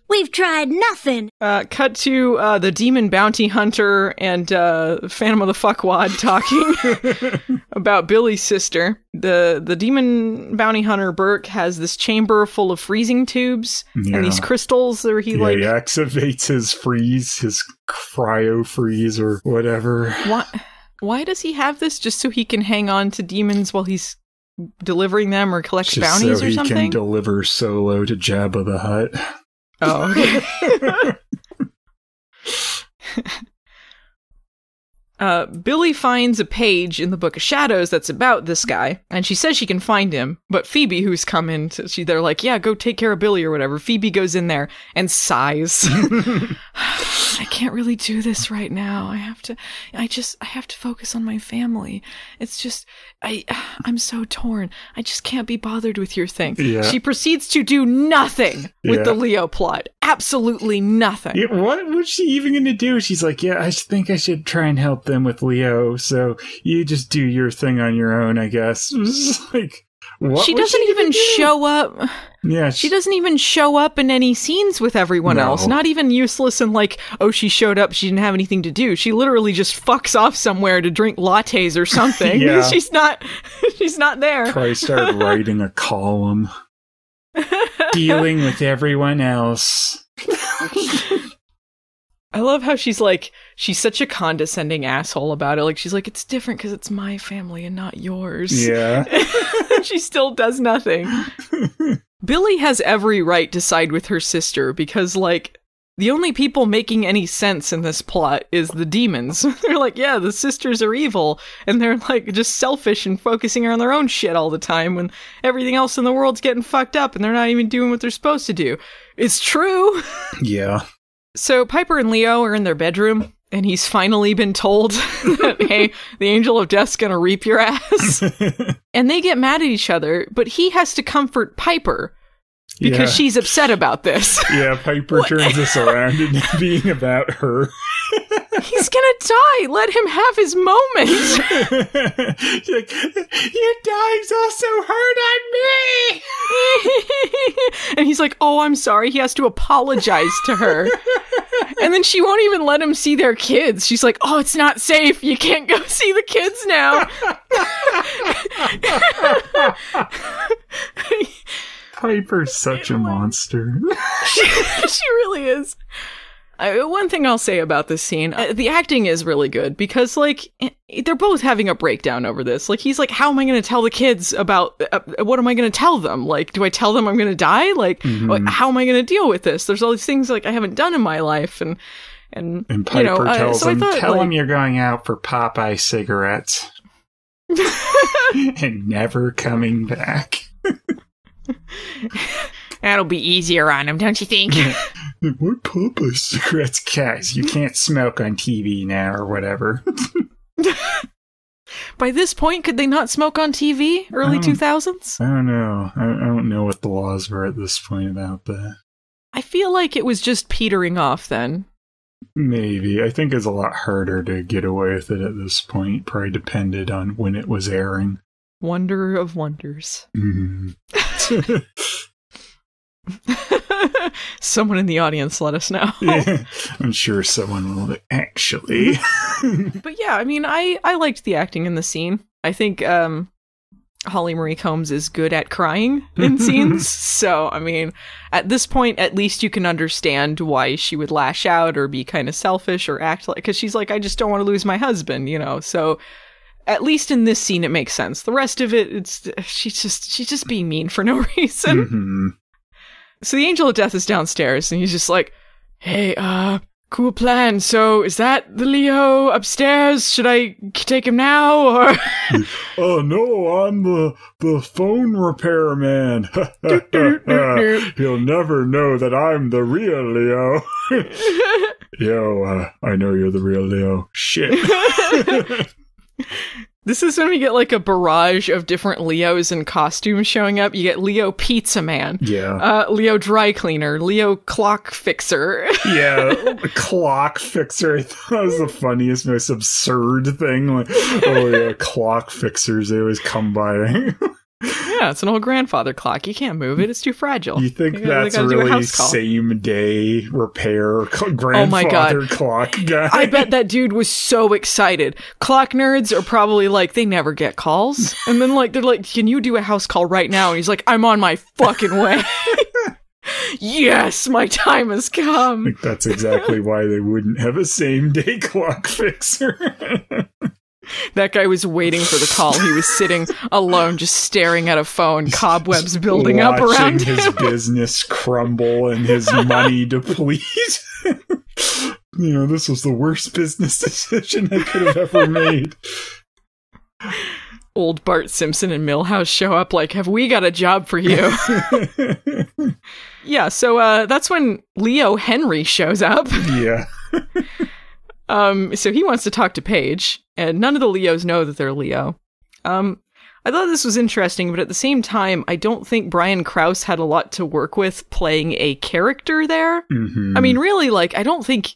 We've tried nothing. Uh, cut to uh, the demon bounty hunter and uh, Phantom of the Fuckwad talking about Billy's sister. The the demon bounty hunter, Burke, has this chamber full of freezing tubes yeah. and these crystals that he yeah, like... he activates his freeze, his cryo-freeze or whatever. What? Why does he have this? Just so he can hang on to demons while he's delivering them or collect just bounties so or something? Just so he can deliver Solo to Jabba the Hutt. Oh, okay. uh, Billy finds a page in the Book of Shadows that's about this guy, and she says she can find him, but Phoebe, who's come in, to, she, they're like, yeah, go take care of Billy or whatever. Phoebe goes in there and sighs. I can't really do this right now. I have to, I just, I have to focus on my family. It's just, I, I'm so torn. I just can't be bothered with your thing. Yeah. She proceeds to do nothing with yeah. the Leo plot. Absolutely nothing. Yeah, what was she even going to do? She's like, yeah, I think I should try and help them with Leo. So you just do your thing on your own, I guess. It was just like, what she doesn't she even do? show up. Yeah, she, she doesn't even show up in any scenes with everyone no. else. Not even useless and like, oh, she showed up. She didn't have anything to do. She literally just fucks off somewhere to drink lattes or something. yeah. She's not. She's not there. Probably started writing a column. Dealing with everyone else. I love how she's like, she's such a condescending asshole about it. Like, she's like, it's different because it's my family and not yours. Yeah. She still does nothing. Billy has every right to side with her sister because, like, the only people making any sense in this plot is the demons. They're like, yeah, the sisters are evil. And they're, like, just selfish and focusing on their own shit all the time when everything else in the world's getting fucked up and they're not even doing what they're supposed to do. It's true. Yeah. So Piper and Leo are in their bedroom, And he's finally been told that, hey, the angel of death's going to reap your ass. And they get mad at each other, but he has to comfort Piper because yeah. she's upset about this. Yeah, Piper turns this around into being about her. He's going to die. Let him have his moment. She's like, your dying's also hurt on me. And he's like, oh, I'm sorry. He has to apologize to her. And then she won't even let him see their kids. She's like, oh, it's not safe. You can't go see the kids now. Piper's such a monster. she, she really is. I, one thing I'll say about this scene, uh, the acting is really good because, like, they're both having a breakdown over this. Like, he's like, how am I going to tell the kids about, uh, what am I going to tell them? Like, do I tell them I'm going to die? Like, mm-hmm. how am I going to deal with this? There's all these things, like, I haven't done in my life. And, and, and Piper you know, uh, tells so him, thought, tell like, him you're going out for Popeye cigarettes and never coming back. That'll be easier on him, don't you think? What Popeye cigarettes? Guys, you can't smoke on T V now or whatever. By this point, could they not smoke on T V? Early two thousands? I don't know. I, I don't know what the laws were at this point about that. I feel like it was just petering off then. Maybe. I think it's a lot harder to get away with it at this point. Probably depended on when it was airing. Wonder of wonders. Mm-hmm. Someone in the audience let us know. Yeah, I'm sure someone will actually. But yeah, I mean, I, I liked the acting in the scene. I think um, Holly Marie Combs is good at crying in scenes. So, I mean, at this point, at least you can understand why she would lash out or be kind of selfish or act like... Because she's like, I just don't want to lose my husband, you know? So... At least in this scene, it makes sense. The rest of it, it's she's just she's just being mean for no reason. Mm-hmm. So the angel of death is downstairs, and he's just like, "Hey, uh, cool plan. So is that the Leo upstairs? Should I take him now?" Or, oh no, I'm the the phone repairman. He'll never know that I'm the real Leo. Yo, uh, I know you're the real Leo. Shit. This is when we get like a barrage of different Leos in costumes showing up. You get Leo Pizza Man, yeah, uh, Leo Dry Cleaner, Leo Clock Fixer. Yeah, the Clock Fixer. I thought that was the funniest, most absurd thing. Like, oh yeah, clock fixers. They always come by. Yeah, it's an old grandfather clock. You can't move it. It's too fragile. You think you that's really a same-day repair grandfather oh my God. clock guy? I bet that dude was so excited. Clock nerds are probably like, they never get calls. And then like they're like, can you do a house call right now? And he's like, I'm on my fucking way. Yes, my time has come. I think that's exactly why they wouldn't have a same-day clock fixer. That guy was waiting for the call. He was sitting alone, just staring at a phone, cobwebs building up around him. Watching his business crumble and his money deplete. You know, this was the worst business decision I could have ever made. Old Bart Simpson and Milhouse show up like, have we got a job for you? Yeah, so uh, that's when Leo Henry shows up. Yeah. Um, so he wants to talk to Paige, and none of the Leos know that they're Leo. Um, I thought this was interesting, but at the same time, I don't think Brian Krause had a lot to work with playing a character there. Mm-hmm. I mean, really, like, I don't think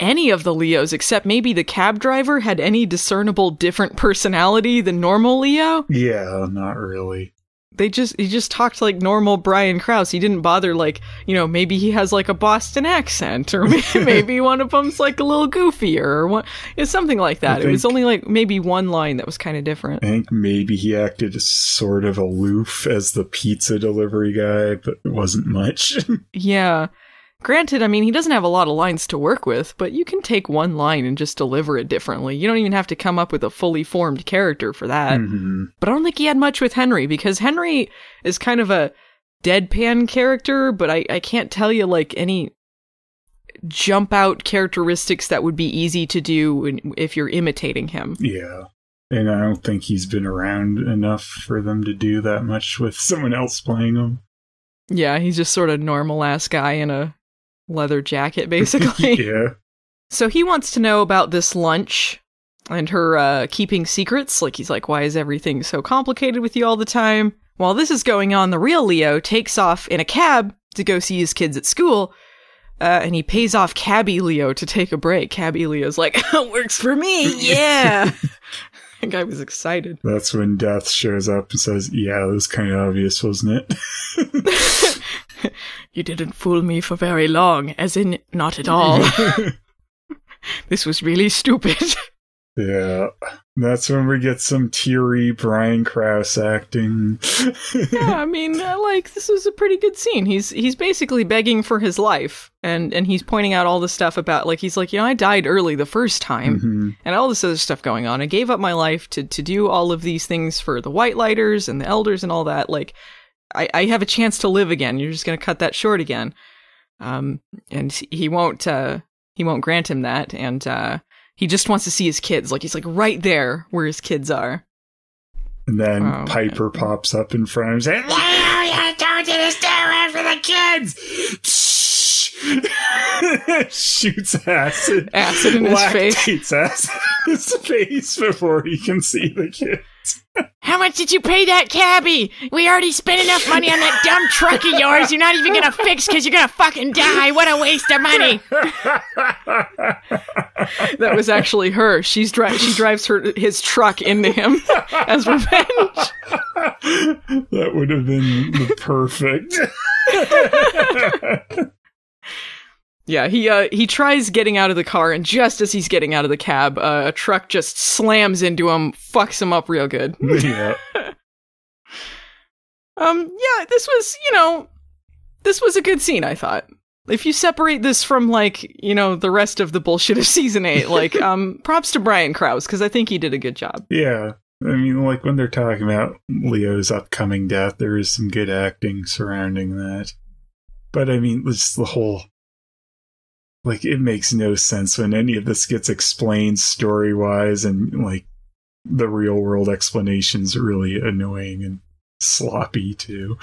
any of the Leos, except maybe the cab driver, had any discernible different personality than normal Leo. Yeah, not really. They just he just talked like normal Brian Krause. He didn't bother like, you know, maybe he has like a Boston accent or maybe one of them's like a little goofier or one, it's something like that. It was only like maybe one line that was kind of different. I think maybe he acted sort of aloof as the pizza delivery guy, but it wasn't much. Yeah. Granted, I mean, he doesn't have a lot of lines to work with, but you can take one line and just deliver it differently. You don't even have to come up with a fully formed character for that. Mm-hmm. But I don't think he had much with Henry, because Henry is kind of a deadpan character, but I, I can't tell you, like, any jump-out characteristics that would be easy to do if you're imitating him. Yeah. And I don't think he's been around enough for them to do that much with someone else playing him. Yeah, he's just sort of normal-ass guy in a leather jacket, basically. Yeah. So he wants to know about this lunch and her uh, keeping secrets. Like, he's like, why is everything so complicated with you all the time? While this is going on, the real Leo takes off in a cab to go see his kids at school. Uh, and he pays off Cabby Leo to take a break. Cabby Leo's like, it works for me, yeah! I think I was excited. That's when Death shows up and says, yeah, that was kind of obvious, wasn't it? You didn't fool me for very long, as in, not at all. This was really stupid. Yeah. That's when we get some teary Brian Krause acting. Yeah, I mean, like, this was a pretty good scene. He's he's basically begging for his life, and, and he's pointing out all the stuff about, like, he's like, you know, I died early the first time, mm-hmm. and all this other stuff going on. I gave up my life to, to do all of these things for the White Lighters and the Elders and all that. Like, I, I have a chance to live again. You're just going to cut that short again. Um, and he won't, uh, he won't grant him that, and, uh, he just wants to see his kids. Like, he's, like, right there where his kids are. And then oh, Piper man. pops up in front of him and says, Leo, you told you to stay away from the kids! Shoots acid. Acid in his face. Lactates acid in his face before he can see the kids. How much did you pay that cabbie? We already spent enough money on that dumb truck of yours. You're not even going to fix because you're going to fucking die. What a waste of money. That was actually her. She's dri- She drives her his truck into him as revenge. That would have been the perfect. Yeah, he uh, he tries getting out of the car, and just as he's getting out of the cab, uh, a truck just slams into him, fucks him up real good. Yeah. um. Yeah, this was, you know, this was a good scene, I thought. If you separate this from, like, you know, the rest of the bullshit of season eight, like, um, props to Brian Krause, because I think he did a good job. Yeah. I mean, like, when they're talking about Leo's upcoming death, there is some good acting surrounding that. But, I mean, just the whole... Like, it makes no sense when any of this gets explained story-wise, and, like, the real-world explanation's really annoying and sloppy, too.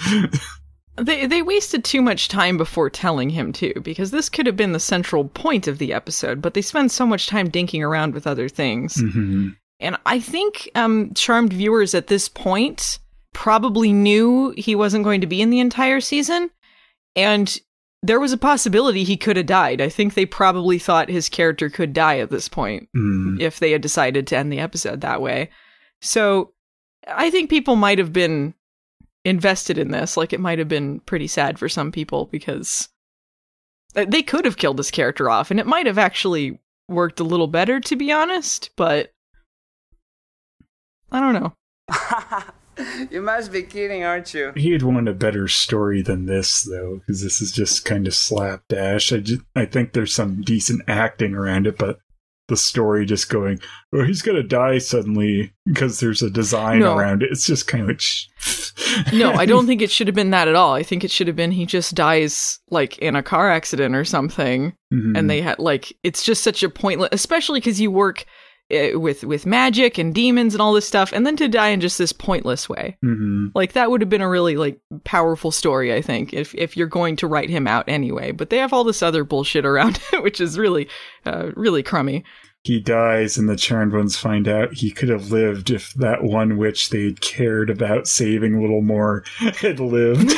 they they wasted too much time before telling him, too, because this could have been the central point of the episode, but they spend so much time dinking around with other things. Mm-hmm. And I think um, Charmed viewers at this point probably knew he wasn't going to be in the entire season, and... There was a possibility he could have died. I think they probably thought his character could die at this point mm. if they had decided to end the episode that way. So I think people might have been invested in this. Like, it might have been pretty sad for some people because they could have killed this character off, and it might have actually worked a little better, to be honest, but I don't know. You must be kidding, aren't you? He'd want a better story than this, though, because this is just kind of slapdash. I, just, I think there's some decent acting around it, but the story just going, oh, he's going to die suddenly because there's a design no. around it. It's just kind of like... No, I don't think it should have been that at all. I think it should have been he just dies, like, in a car accident or something. Mm-hmm. And they had, like, it's just such a pointless... Especially because you work... with with magic and demons and all this stuff, and then to die in just this pointless way. Mm-hmm. Like, that would have been a really, like, powerful story, I think, if if you're going to write him out anyway. But they have all this other bullshit around it, which is really, uh, really crummy. He dies, and the Charmed Ones find out he could have lived if that one witch they'd cared about saving a little more had lived.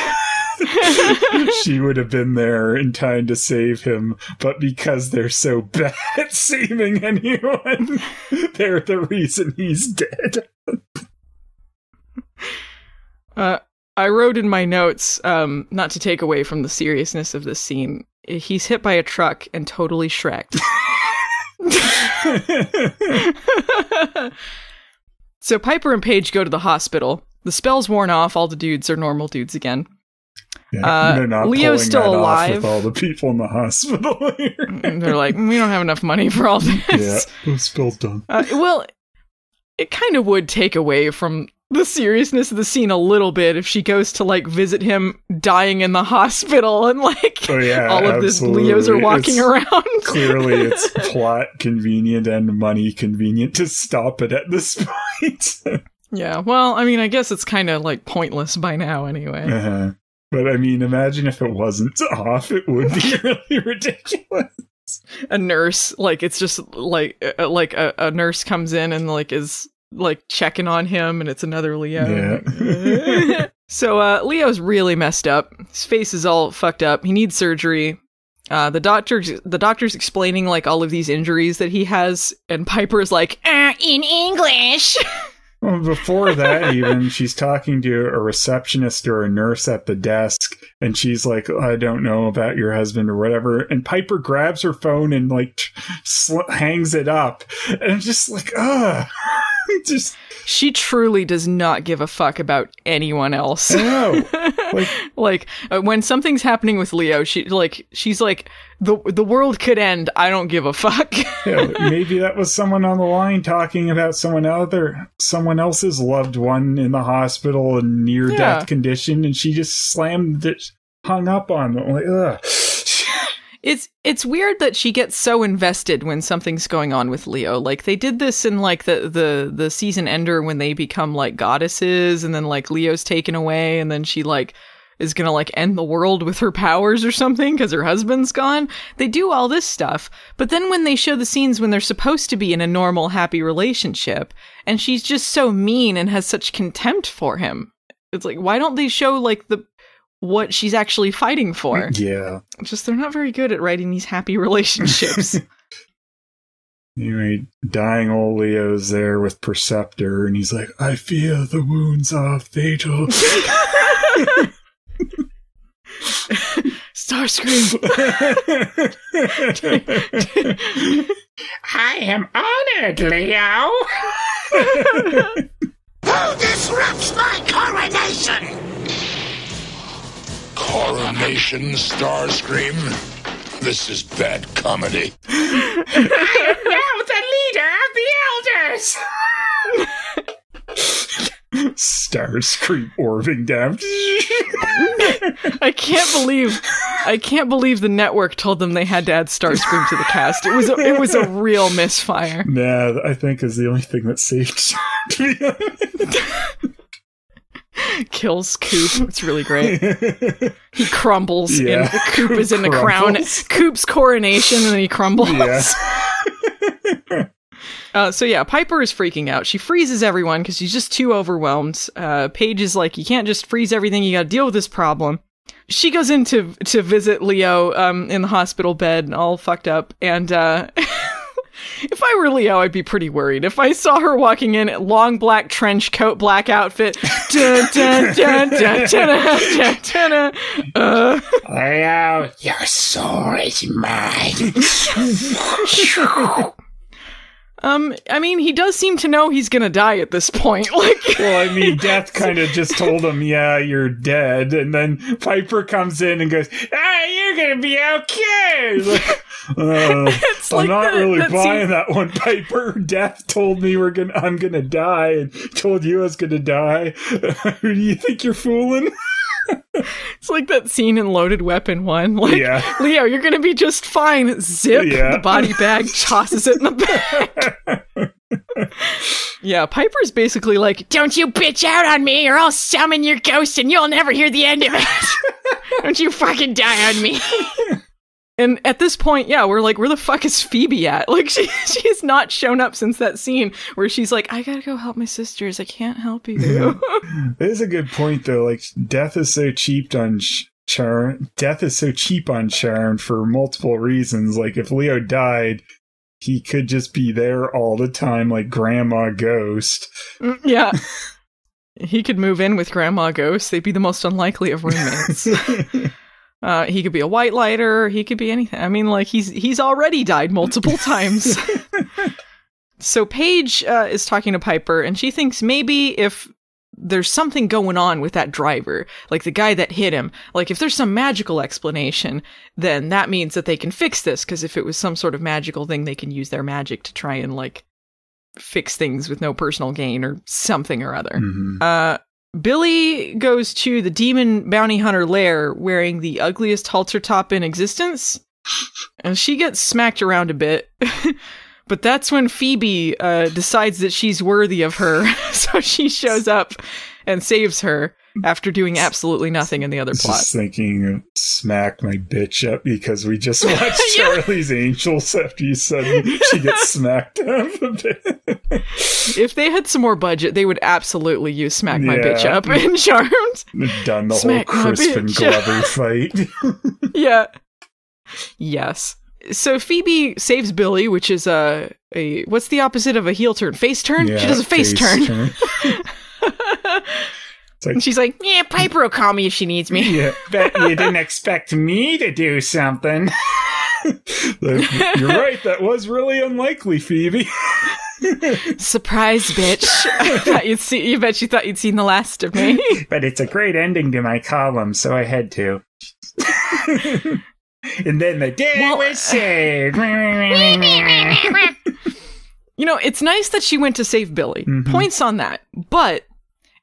She would have been there in time to save him, but because they're so bad at saving anyone, they're the reason he's dead. uh, I wrote in my notes, um, not to take away from the seriousness of this scene, he's hit by a truck and totally Shrek'd. So Piper and Paige go to the hospital. The spell's worn off, all the dudes are normal dudes again. Yeah, uh, they're not Leo's still that alive. Off with all the people in the hospital. They're like, we don't have enough money for all this. Yeah, the spell's done. Uh, well, it kind of would take away from the seriousness of the scene a little bit if she goes to, like, visit him dying in the hospital and, like, oh, yeah, all of absolutely. This Leos are walking it's, around. Clearly, it's plot convenient and money convenient to stop it at this point. Yeah, well, I mean, I guess it's kind of, like, pointless by now anyway. Uh-huh. But, I mean, imagine if it wasn't off, it would be really ridiculous. a nurse, like it's just like like a, a nurse comes in and like is like checking on him, and it's another Leo. Yeah. So uh, Leo's really messed up. His face is all fucked up. He needs surgery. Uh, the doctor's the doctor's explaining like all of these injuries that he has, and Piper's like, uh, in English. Well, before that, even, she's talking to a receptionist or a nurse at the desk, and she's like, I don't know about your husband or whatever. And Piper grabs her phone and, like, sl hangs it up. And I'm just like, ugh. Just... She truly does not give a fuck about anyone else. No. Like, like uh, when something's happening with Leo, she like she's like, the the world could end. I don't give a fuck. Yeah, maybe that was someone on the line talking about someone other someone else's loved one in the hospital in near death yeah. condition, and she just slammed it, hung up on them. Like, ugh. It's it's weird that she gets so invested when something's going on with Leo. Like they did this in like the the the season ender when they become like goddesses, and then like Leo's taken away, and then she like is gonna like end the world with her powers or something because her husband's gone. They do all this stuff, but then when they show the scenes when they're supposed to be in a normal happy relationship, and she's just so mean and has such contempt for him. It's like, why don't they show like the what she's actually fighting for? Yeah. Just they're not very good at writing these happy relationships. Anyway, dying old Leo's there with Perceptor, and he's like, I fear the wounds are fatal. Starscream. I am honored, Leo. Who disrupts my coronation? Coronation, Starscream. This is bad comedy. I am now the leader of the elders. Starscream orving down. I can't believe, I can't believe the network told them they had to add Starscream to the cast. It was, a, it was a real misfire. Nah, I think is the only thing that saved. Kills Coop. It's really great. He crumbles. Yeah. In, Coop is in crumbles. The crown. Coop's coronation, and then he crumbles. Yeah. uh, so yeah, Piper is freaking out. She freezes everyone because she's just too overwhelmed. Uh, Paige is like, you can't just freeze everything. You got to deal with this problem. She goes in to, to visit Leo um, in the hospital bed, all fucked up. And uh, if I were Leo, I'd be pretty worried. If I saw her walking in, long black trench coat, black outfit. Dun, dun, dun, dun, dun, dun, dun, uh. Leo, your soul is mine. um, I mean, he does seem to know he's gonna die at this point. Like, well, I mean, death kind of just told him, yeah, you're dead. And then Piper comes in and goes, hey, you're gonna be okay. Like, Uh, it's I'm like not that, really that buying that one, Piper. Death told me we're gonna, I'm gonna die, and told you I was gonna die. Who do you think you're fooling? It's like that scene in Loaded Weapon One. Like, yeah. Leo, you're gonna be just fine. Zip yeah. the body bag, tosses it in the back. Yeah, Piper's basically like, "Don't you bitch out on me, or I'll summon your ghost, and you'll never hear the end of it. Don't you fucking die on me." And at this point, yeah, we're like, where the fuck is Phoebe at? Like, she she's not shown up since that scene where she's like, I gotta go help my sisters. I can't help you. Yeah. That is a good point, though. Like, death is so cheap on Charmed. Death is so cheap on Charmed for multiple reasons. Like, if Leo died, he could just be there all the time, like Grandma Ghost. Yeah. He could move in with Grandma Ghost. They'd be the most unlikely of roommates. Uh, he could be a white lighter. He could be anything. I mean, like, he's he's already died multiple times. So Paige uh, is talking to Piper, and she thinks maybe if there's something going on with that driver, like the guy that hit him, like if there's some magical explanation, then that means that they can fix this, because if it was some sort of magical thing, they can use their magic to try and, like, fix things with no personal gain or something or other. Mm-hmm. Uh Billy goes to the demon bounty hunter lair wearing the ugliest halter top in existence, and she gets smacked around a bit. But that's when Phoebe uh, decides that she's worthy of her, so she shows up and saves her. after doing absolutely nothing in the other plot. Just thinking, smack my bitch up because we just watched yeah. Charlie's Angels after you said she gets smacked up a bit. If they had some more budget, they would absolutely use smack yeah. my bitch up in Charmed. Done the smack whole Crispin Glover fight. yeah. Yes. So Phoebe saves Billy, which is a, a what's the opposite of a heel turn? Face turn? Yeah, she does a face, face turn. turn. Like, and she's like, yeah, Piper will call me if she needs me. Yeah, bet you didn't expect me to do something. You're right, that was really unlikely, Phoebe. Surprise, bitch. I thought you'd see, you bet you thought you'd seen the last of me. But it's a great ending to my column, so I had to. And then the day well, was saved. You know, it's nice that she went to save Billy. Mm-hmm. Points on that. But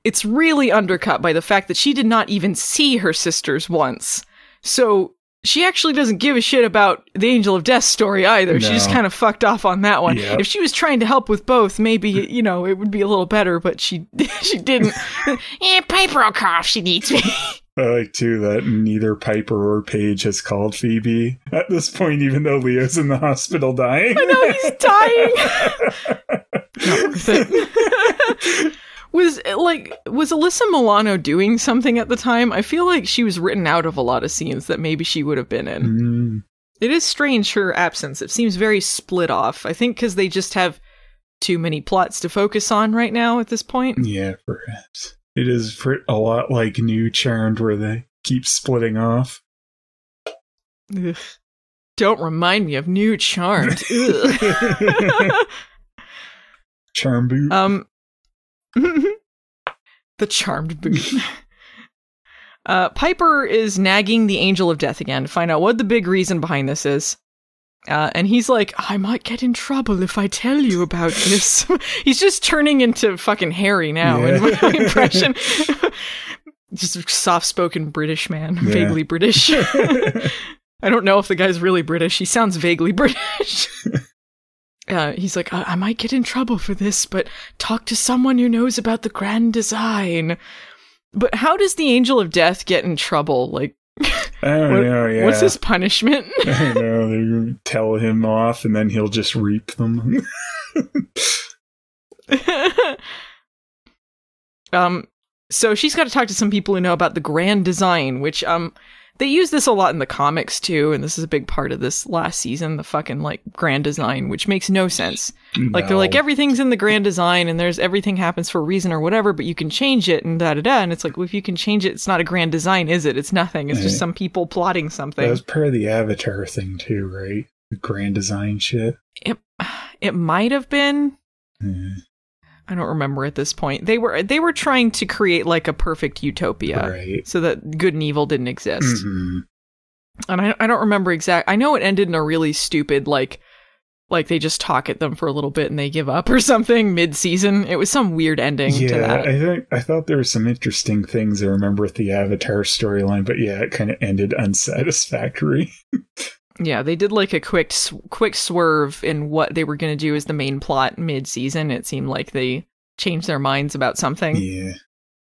it's really undercut by the fact that she did not even see her sisters once. So she actually doesn't give a shit about the Angel of Death story either. No. She just kind of fucked off on that one. Yep. If she was trying to help with both, maybe, you know, it would be a little better. But she she didn't. Yeah, Piper will call if she needs me. I like, too, that neither Piper or Paige has called Phoebe at this point, even though Leo's in the hospital dying. I know, he's dying! Not worth it. Was, like, was Alyssa Milano doing something at the time? I feel like she was written out of a lot of scenes that maybe she would have been in. Mm. It is strange, her absence. It seems very split off. I think because they just have too many plots to focus on right now at this point. Yeah, perhaps. It is a lot like New Charmed, where they keep splitting off. Ugh. Don't remind me of New Charmed. Charmed boot. Um, the Charmed boot. uh, Piper is nagging the Angel of Death again to find out what the big reason behind this is. Uh, and he's like, I might get in trouble if I tell you about this. He's just turning into fucking Harry now, yeah. in my impression. Just a soft-spoken British man, yeah. vaguely British. I don't know if the guy's really British. He sounds vaguely British. uh, he's like, I-, I might get in trouble for this, but talk to someone who knows about the grand design. But how does the Angel of Death get in trouble? Like, I don't what, know, yeah. What's his punishment? I don't know. They're going to tell him off and then he'll just reap them. um, so she's got to talk to some people who know about the grand design, which um, they use this a lot in the comics too, and this is a big part of this last season, the fucking like grand design, which makes no sense. No. Like they're like, everything's in the grand design and there's everything happens for a reason or whatever, but you can change it and da da da. And it's like, well, if you can change it, it's not a grand design, is it? It's nothing. It's right. Just some people plotting something. That was part of the Avatar thing too, right? The grand design shit. It it might have been. Mm. I don't remember at this point. They were they were trying to create like a perfect utopia, right. So that good and evil didn't exist. Mm-hmm. And I I don't remember exact. I know it ended in a really stupid like like they just talk at them for a little bit and they give up or something mid season. It was some weird ending. Yeah, to that. I think I thought there were some interesting things I remember with the Avatar storyline, but yeah, it kind of ended unsatisfactory. Yeah, they did like a quick sw quick swerve in what they were going to do as the main plot mid-season. It seemed like they changed their minds about something. Yeah.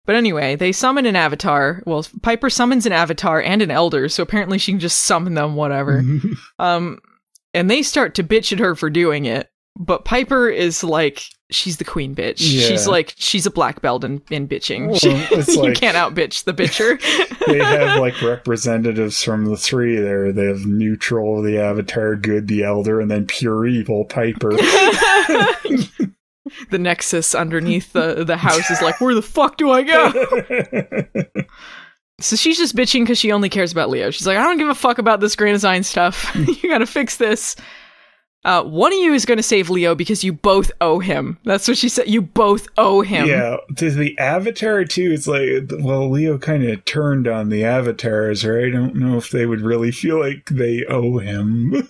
But anyway, they summon an avatar. Well, Piper summons an avatar and an elder, so apparently she can just summon them, whatever. um, and they start to bitch at her for doing it. But Piper is like, she's the queen bitch. Yeah. She's like, she's a black belt in, in bitching. Well, she, like, you can't out-bitch the bitcher. They have like representatives from the three there. They have neutral, the avatar, good, the elder, and then pure evil, Piper. The nexus underneath the, the house is like, where the fuck do I go? So she's just bitching because she only cares about Leo. She's like, I don't give a fuck about this grand design stuff. You gotta fix this. Uh, one of you is going to save Leo because you both owe him. That's what she said. You both owe him. Yeah. To the Avatar, too, it's like, well, Leo kind of turned on the Avatars, right? I don't know if they would really feel like they owe him.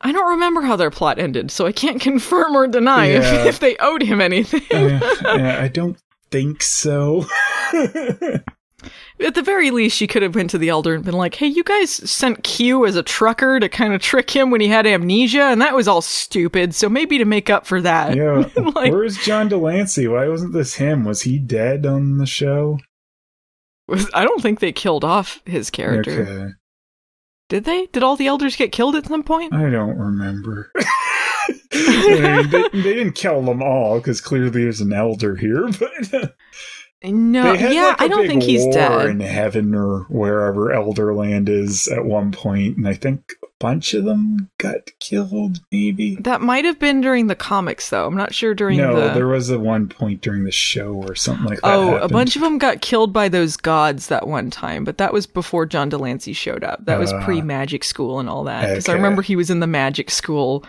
I don't remember how their plot ended, so I can't confirm or deny yeah. if, if they owed him anything. uh, yeah, I don't think so. At the very least, she could have went to the elder and been like, hey, you guys sent Q as a trucker to kind of trick him when he had amnesia, and that was all stupid, so maybe to make up for that. Yeah, like, where's John Delancey? Why wasn't this him? Was he dead on the show? I don't think they killed off his character. Okay. Did they? Did all the elders get killed at some point? I don't remember. I mean, they, they didn't kill them all, because clearly there's an elder here, but... No, they had, yeah, like, I don't think he's dead. In heaven or wherever Elderland is at one point, and I think a bunch of them got killed. Maybe that might have been during the comics, though. I'm not sure during. No, the... there was a one point during the show or something like that. Oh, happened. A bunch of them got killed by those gods that one time, but that was before John Delancey showed up. That was uh, pre Magic School and all that. Because okay. I remember he was in the Magic School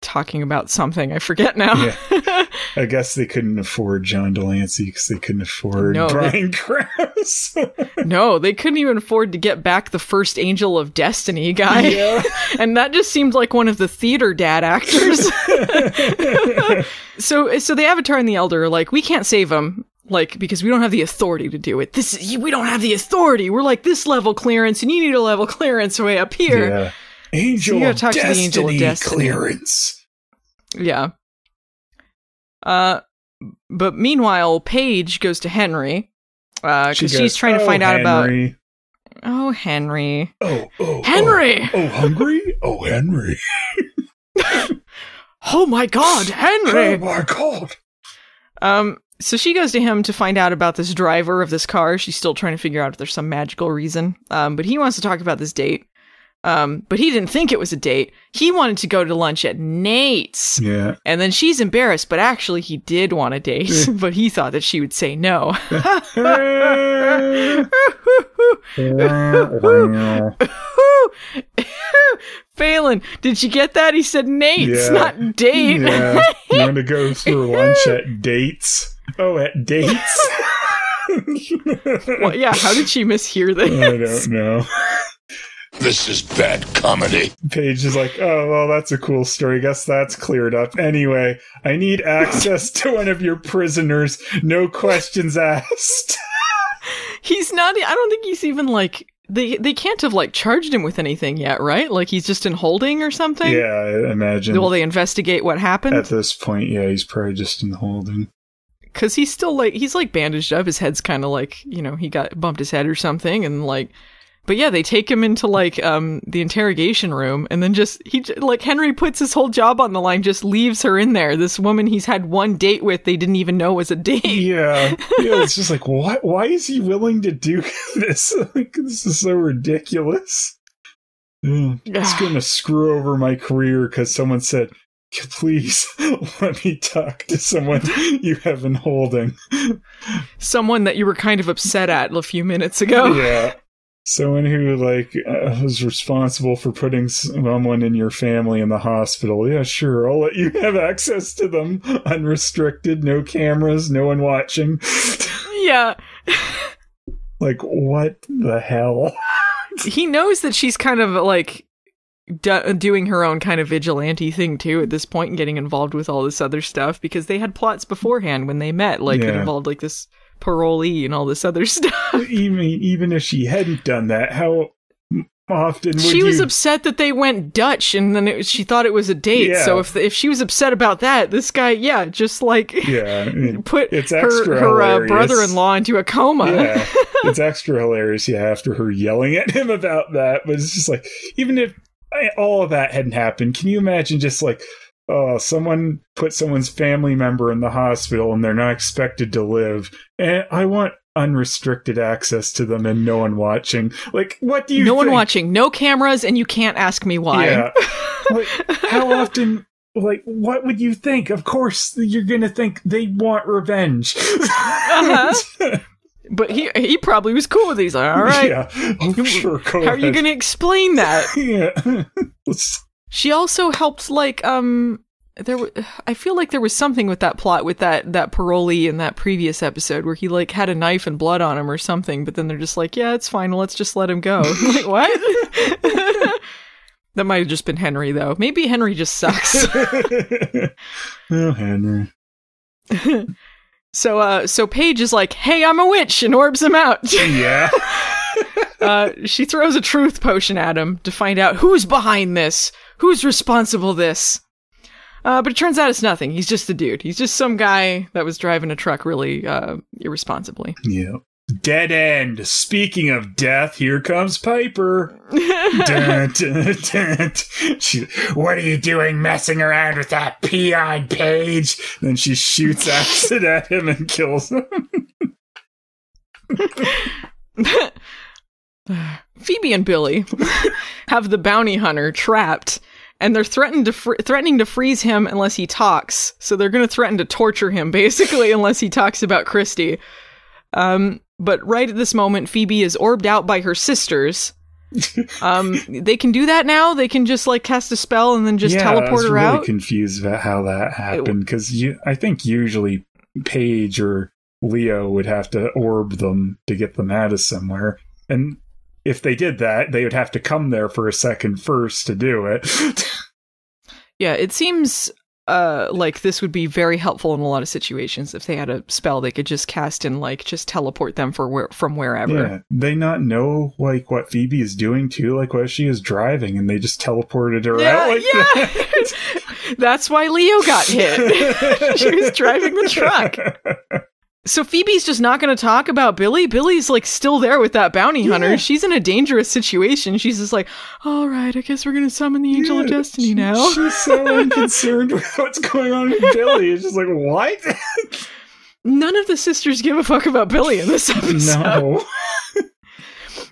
talking about something. I forget now. Yeah. I guess they couldn't afford John Delancey because they couldn't afford no, Brian Krause. No, they couldn't even afford to get back the first Angel of Destiny guy. Yeah. And that just seemed like one of the theater dad actors. so so the Avatar and the Elder are like, we can't save him, like, because we don't have the authority to do it. This is, we don't have the authority. We're like this level clearance and you need a level clearance way up here. Yeah. Angel, so you gotta talk Destiny to the Angel of Destiny clearance. Yeah. Uh, but meanwhile, Paige goes to Henry because uh, she she's trying oh, to find Henry. out about. Oh, Henry. Oh, oh, Henry. Oh, oh hungry. Oh, Henry. Oh my God, Henry. Oh my God. Um. So she goes to him to find out about this driver of this car. She's still trying to figure out if there's some magical reason. Um. But he wants to talk about this date. Um, but he didn't think it was a date. He wanted to go to lunch at Nate's. Yeah. And then she's embarrassed, but actually he did want a date, but he thought that she would say no. Phelan, did you get that? He said Nate's, yeah. Not date. Yeah. You want to go for lunch at dates? Oh, at dates? Well, yeah, how did she mishear this? I don't know. This is bad comedy. Paige is like, oh, well, that's a cool story. Guess that's cleared up. Anyway, I need access to one of your prisoners. No questions asked. He's not, I don't think he's even like, they they can't have like charged him with anything yet, right? Like he's just in holding or something? Yeah, I imagine. Will they investigate what happened? At this point, yeah, he's probably just in holding. Because he's still like, he's like bandaged up. His head's kind of like, you know, he got bumped his head or something and like... But yeah, they take him into, like, um, the interrogation room, and then just, he like, Henry puts his whole job on the line, just leaves her in there. This woman he's had one date with, they didn't even know was a date. Yeah. Yeah, it's just like, what? Why is he willing to do this? Like, this is so ridiculous. Yeah. It's going to screw over my career because someone said, please let me talk to someone you have been holding. Someone that you were kind of upset at a few minutes ago. Yeah. Someone who, like, uh, was responsible for putting someone in your family in the hospital. Yeah, sure, I'll let you have access to them. Unrestricted, no cameras, no one watching. Yeah. Like, what the hell? He knows that she's kind of, like, do doing her own kind of vigilante thing, too, at this point and getting involved with all this other stuff. Because they had plots beforehand when they met. Like, yeah. It involved, like, this... parolee and all this other stuff. Even even if she hadn't done that, how often would she was you... upset that they went Dutch, and then it, she thought it was a date. Yeah. So if if she was upset about that, this guy, yeah, just like yeah, I mean, put it's extra her, her uh, brother-in-law into a coma. Yeah. It's extra hilarious. Yeah, after her yelling at him about that, but it's just like even if all of that hadn't happened, can you imagine just like. Oh, someone put someone's family member in the hospital and they're not expected to live. And I want unrestricted access to them and no one watching. Like, what do you No think? One watching, no cameras, and you can't ask me why. Yeah. Like, how often, like, what would you think? Of course, you're going to think they want revenge. Uh-huh. But he he probably was cool with these. Like, all right. Yeah, I'm sure. Go ahead. How are you going to explain that? Yeah. Let's She also helped, like, um, there. W I feel like there was something with that plot with that that parolee in that previous episode where he like had a knife and blood on him or something. But then they're just like, yeah, it's fine. Let's just let him go. Like what? That might have just been Henry though. Maybe Henry just sucks. Oh, Henry. So, uh, so Paige is like, hey, I'm a witch, and orbs him out. Yeah. Uh, she throws a truth potion at him to find out who's behind this. Who's responsible for this? Uh, but it turns out it's nothing. He's just a dude. He's just some guy that was driving a truck really uh, irresponsibly. Yeah. Dead end. Speaking of death, here comes Piper. Dun, dun, dun. She, what are you doing messing around with that peon, Paige? Then she shoots acid at him and kills him. Phoebe and Billy have the bounty hunter trapped, and they're threatened to fr- threatening to freeze him unless he talks. So they're going to threaten to torture him, basically, unless he talks about Christy. Um, but right at this moment, Phoebe is orbed out by her sisters. Um, they can do that now? They can just, like, cast a spell and then just yeah, teleport her out? Yeah, I was really confused about how that happened, because I think usually Paige or Leo would have to orb them to get them out of somewhere. And if they did that, they would have to come there for a second first to do it. Yeah, it seems... Uh, like this would be very helpful in a lot of situations. If they had a spell, they could just cast and like just teleport them for where from wherever. Yeah, they not know like what Phoebe is doing too, like what she is driving, and they just teleported her yeah, out. Like yeah, that. That's why Leo got hit. She was driving the truck. So Phoebe's just not going to talk about Billy. Billy's like still there with that bounty hunter. Yeah. She's in a dangerous situation. She's just like, all right, I guess we're going to summon the Angel yeah, of Destiny she, now. She's so unconcerned with what's going on with Billy. It's just like, what? None of the sisters give a fuck about Billy in this episode. No.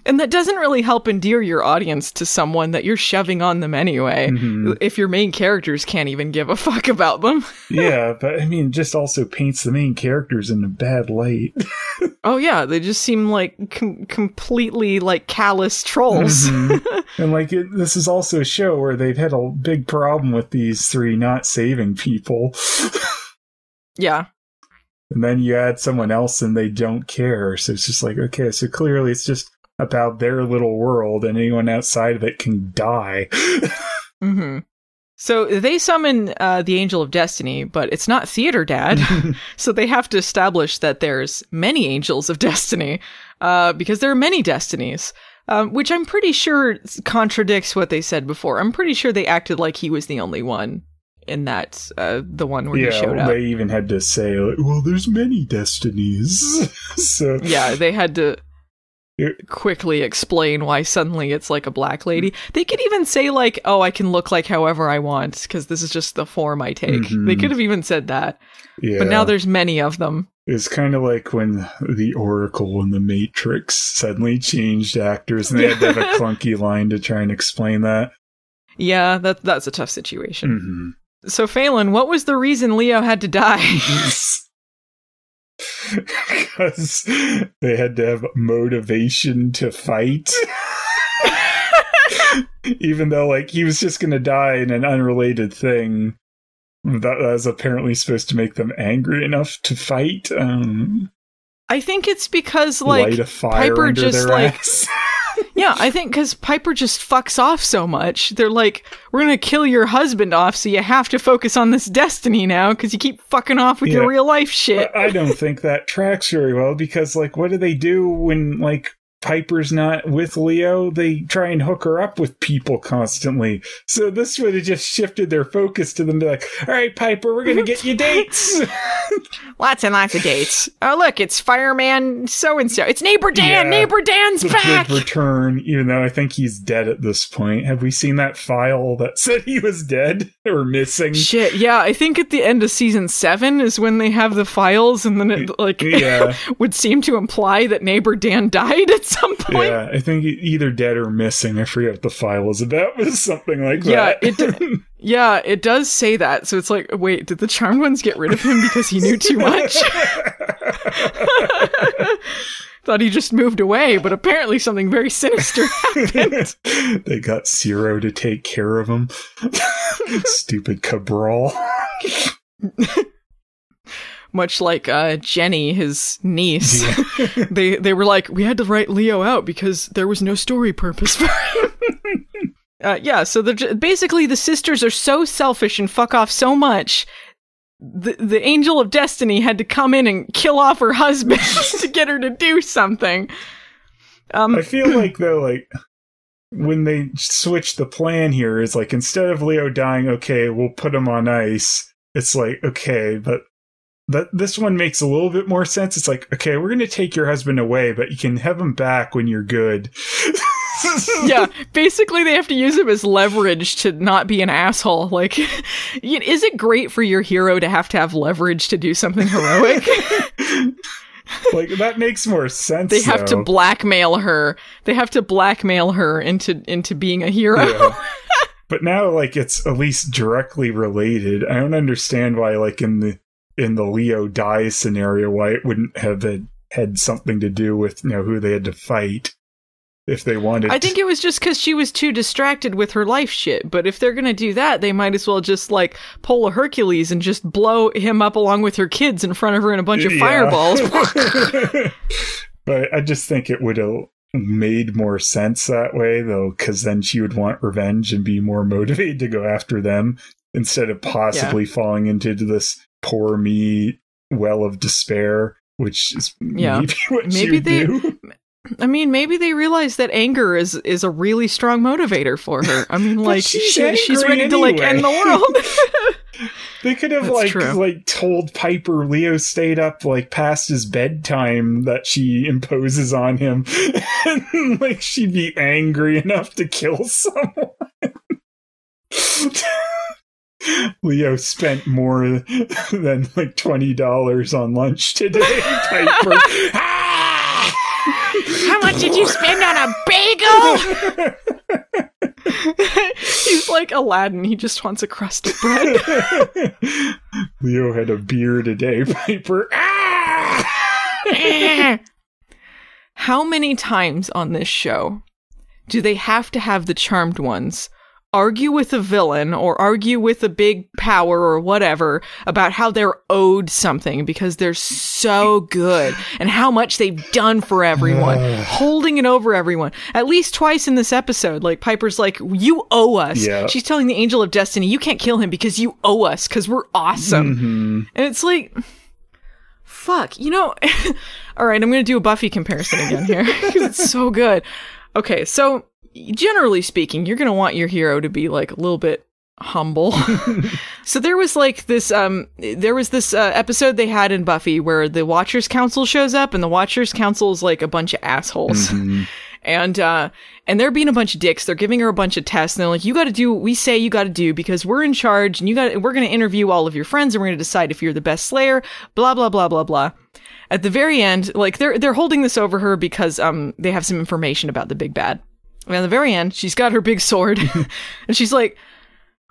And that doesn't really help endear your audience to someone that you're shoving on them anyway, mm-hmm. if your main characters can't even give a fuck about them. Yeah, but I mean, just also paints the main characters in a bad light. Oh yeah, they just seem like com- completely like callous trolls. Mm-hmm. And like, it, this is also a show where they've had a big problem with these three not saving people. Yeah. And then you add someone else and they don't care. So it's just like, okay, so clearly it's just about their little world, and anyone outside of it can die. Mm-hmm. So they summon uh, the Angel of Destiny, but it's not Theater Dad. So they have to establish that there's many Angels of Destiny, uh, because there are many destinies, um, which I'm pretty sure contradicts what they said before. I'm pretty sure they acted like he was the only one in that, uh, the one where yeah, he showed up. They even had to say, like, well, there's many destinies. So yeah, they had to... quickly explain why suddenly it's like a black lady. They could even say like, oh, I can look like however I want because this is just the form I take. Mm-hmm. They could have even said that. Yeah. But now there's many of them. It's kind of like when the Oracle in The Matrix suddenly changed actors and they had to have a clunky line to try and explain that. Yeah, that that's a tough situation. Mm-hmm. So Phelan, what was the reason Leo had to die? Because they had to have motivation to fight. Even though, like, he was just gonna die in an unrelated thing that was apparently supposed to make them angry enough to fight. Um, I think it's because, like, light a fire Piper under just their like, ass. Yeah, I think because Piper just fucks off so much. They're like, we're going to kill your husband off, so you have to focus on this destiny now, because you keep fucking off with yeah. your real-life shit. I don't think that tracks very well, because, like, what do they do when, like, Piper's not with Leo? They try and hook her up with people constantly. So this would have just shifted their focus to them to, like, all right, Piper, we're going to get you dates. Lots and lots of dates. Oh, look, it's fireman so-and-so. It's neighbor Dan. Yeah, neighbor Dan's back. Big return, even though I think he's dead at this point. Have we seen that file that said he was dead or missing? Shit, yeah. I think at the end of season seven is when they have the files, and then it like yeah. would seem to imply that neighbor Dan died at some point. Yeah, I think either dead or missing. I forget what the file was about, but something like yeah, that. Yeah, it did. Yeah, it does say that. So it's like, wait, did the Charmed ones get rid of him because he knew too much? Thought he just moved away, but apparently something very sinister happened. They got Ciro to take care of him. Stupid Cabral. Much like uh, Jenny, his niece. Yeah. they they were like, we had to write Leo out because there was no story purpose for him. Uh, yeah, so they're just, basically the sisters are so selfish and fuck off so much, the, the Angel of Destiny had to come in and kill off her husband to get her to do something. Um, I feel like, though, like, when they switch the plan here, is like, instead of Leo dying, okay, we'll put him on ice, it's like, okay, but But this one makes a little bit more sense. It's like, okay, we're going to take your husband away, but you can have him back when you're good. Yeah, basically they have to use him as leverage to not be an asshole. Like, is it great for your hero to have to have leverage to do something heroic? Like, that makes more sense. They have though. to blackmail her. They have to blackmail her into into being a hero. Yeah. But now, like, it's at least directly related. I don't understand why, like, in the in the Leo dies scenario, why it wouldn't have had, had something to do with, you know, who they had to fight if they wanted. I think it was just because she was too distracted with her life shit. But if they're going to do that, they might as well just, like, pull a Hercules and just blow him up along with her kids in front of her in a bunch of yeah. fireballs. But I just think it would have made more sense that way, though, because then she would want revenge and be more motivated to go after them instead of possibly yeah. falling into this poor me well of despair, which is yeah. maybe what maybe she would they, do. I mean, maybe they realize that anger is is a really strong motivator for her. I mean, like, she's, she, she's ready anyway. to, like, end the world. They could have, That's like, true. like told Piper Leo stayed up, like, past his bedtime that she imposes on him. And, like, she'd be angry enough to kill someone. Leo spent more than, like, twenty dollars on lunch today, Piper. How much did you spend on a bagel? He's like Aladdin. He just wants a crust of bread. Leo had a beer today, Piper. How many times on this show do they have to have the Charmed ones argue with a villain or argue with a big power or whatever about how they're owed something because they're so good and how much they've done for everyone, holding it over everyone? At least twice in this episode, like, Piper's like, you owe us. Yeah. She's telling the Angel of Destiny, you can't kill him because you owe us because we're awesome. Mm-hmm. And it's like, fuck, you know. All right, I'm going to do a Buffy comparison again here because it's so good. Okay, so generally speaking, you're going to want your hero to be, like, a little bit humble. So there was, like, this um there was this uh, episode they had in Buffy where the Watchers Council shows up, and the Watchers Council is, like, a bunch of assholes. Mm-hmm. And uh and they're being a bunch of dicks. They're giving her a bunch of tests, and they're like, you got to do what we say you got to do because we're in charge, and you got we're going to interview all of your friends, and we're going to decide if you're the best slayer, blah blah blah blah blah. At the very end, like, they're they're holding this over her because um they have some information about the big bad. And at the very end, she's got her big sword, and she's like,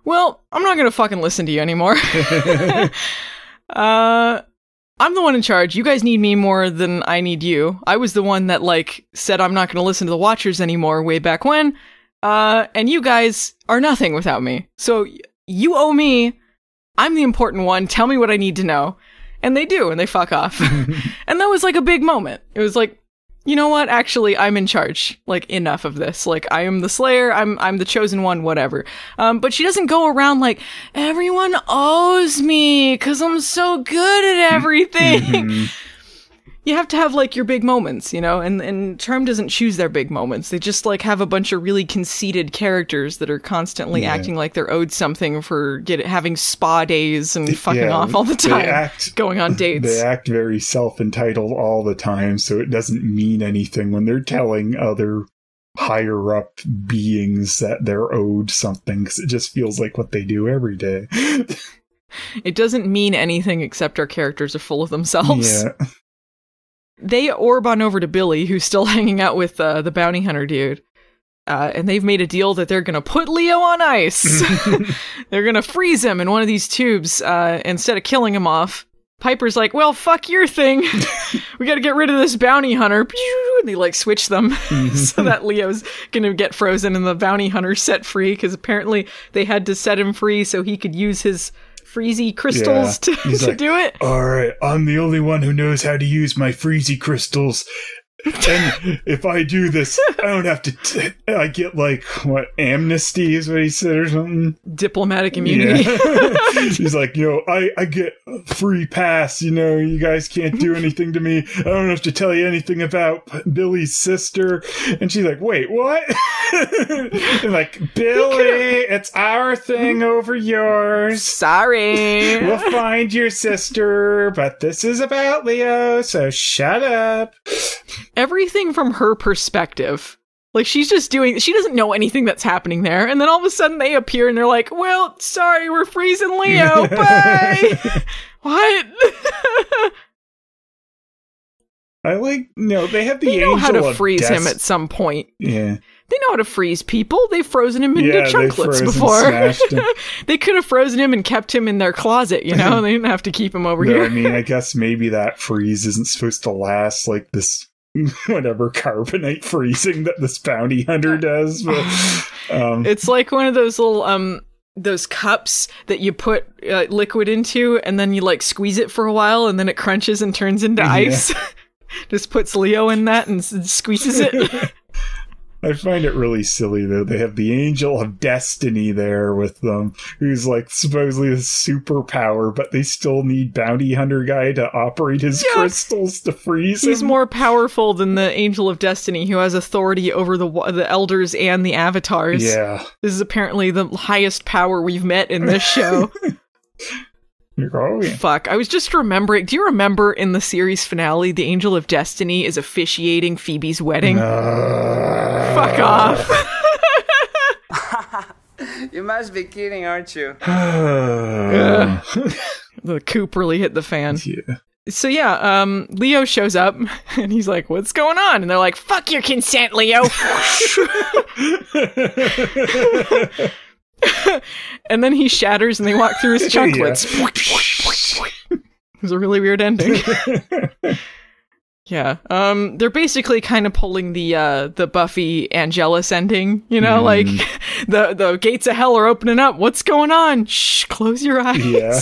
well, I'm not going to fucking listen to you anymore. uh, I'm the one in charge. You guys need me more than I need you. I was the one that, like, said I'm not going to listen to the Watchers anymore way back when, uh, and you guys are nothing without me. So you owe me. I'm the important one. Tell me what I need to know. And they do, and they fuck off. And that was, like, a big moment. It was like, you know what? Actually, I'm in charge. Like, enough of this. Like, I am the Slayer. I'm I'm the chosen one. Whatever. Um, but she doesn't go around like, everyone owes me because I'm so good at everything. Mm-hmm. You have to have, like, your big moments, you know. And and Charmed doesn't choose their big moments. They just, like, have a bunch of really conceited characters that are constantly yeah. acting like they're owed something for get having spa days and they, fucking yeah, off all the time, act, going on dates. They act very self-entitled all the time, so it doesn't mean anything when they're telling other higher-up beings that they're owed something, because it just feels like what they do every day. It doesn't mean anything except our characters are full of themselves. Yeah. They orb on over to Billy, who's still hanging out with uh, the bounty hunter dude, uh, and they've made a deal that they're going to put Leo on ice. They're going to freeze him in one of these tubes uh, instead of killing him off. Piper's like, well, fuck your thing. We got to get rid of this bounty hunter. And they, like, switch them so that Leo's going to get frozen and the bounty hunter set free, because apparently they had to set him free so he could use his freezy crystals yeah. to, to like, do it. All right, I'm the only one who knows how to use my freezy crystals, And if I do this, I don't have to. T- I get like what amnesty is what he said or something. Diplomatic immunity. Yeah. He's like, you know, I, I get free pass. You know, you guys can't do anything to me. I don't have to tell you anything about Billy's sister. And she's like, wait, what? And like, Billy, it's our thing over yours. Sorry. We'll find your sister, but this is about Leo, so shut up. Everything from her perspective. Like, she's just doing... She doesn't know anything that's happening there. And then all of a sudden they appear and they're like, well, sorry, we're freezing Leo. Bye! What? I like... No, they have the they angel They know how to freeze death. him at some point. Yeah. They know how to freeze people. They've frozen him into yeah, chunklets before. They could have frozen him and kept him in their closet, you know? They didn't have to keep him over no, here. I mean, I guess maybe that freeze isn't supposed to last like this... whatever carbonate freezing that this bounty hunter does. But, um, it's like one of those little um those cups that you put uh, liquid into and then you like squeeze it for a while and then it crunches and turns into ice. Yeah. Just puts Leo in that and squeezes it. I find it really silly, though. They have the Angel of Destiny there with them, who's, like, supposedly a superpower, but they still need Bounty Hunter Guy to operate his yeah. crystals to freeze He's him. He's more powerful than the Angel of Destiny, who has authority over the the Elders and the Avatars. Yeah. This is apparently the highest power we've met in this show. Oh, yeah. Fuck, I was just remembering. Do you remember in the series finale, the Angel of Destiny is officiating Phoebe's wedding? No. Fuck off. You must be kidding, aren't you? Yeah. The coop really hit the fan. Yeah. So yeah, um, Leo shows up and he's like, what's going on? And they're like, fuck your consent, Leo. And then he shatters and they walk through his chunklets. Yeah. It was a really weird ending. Yeah. Um, they're basically kind of pulling the uh, the Buffy Angelus ending, you know, mm. like the, the gates of hell are opening up. What's going on? Shh, close your eyes. Yeah.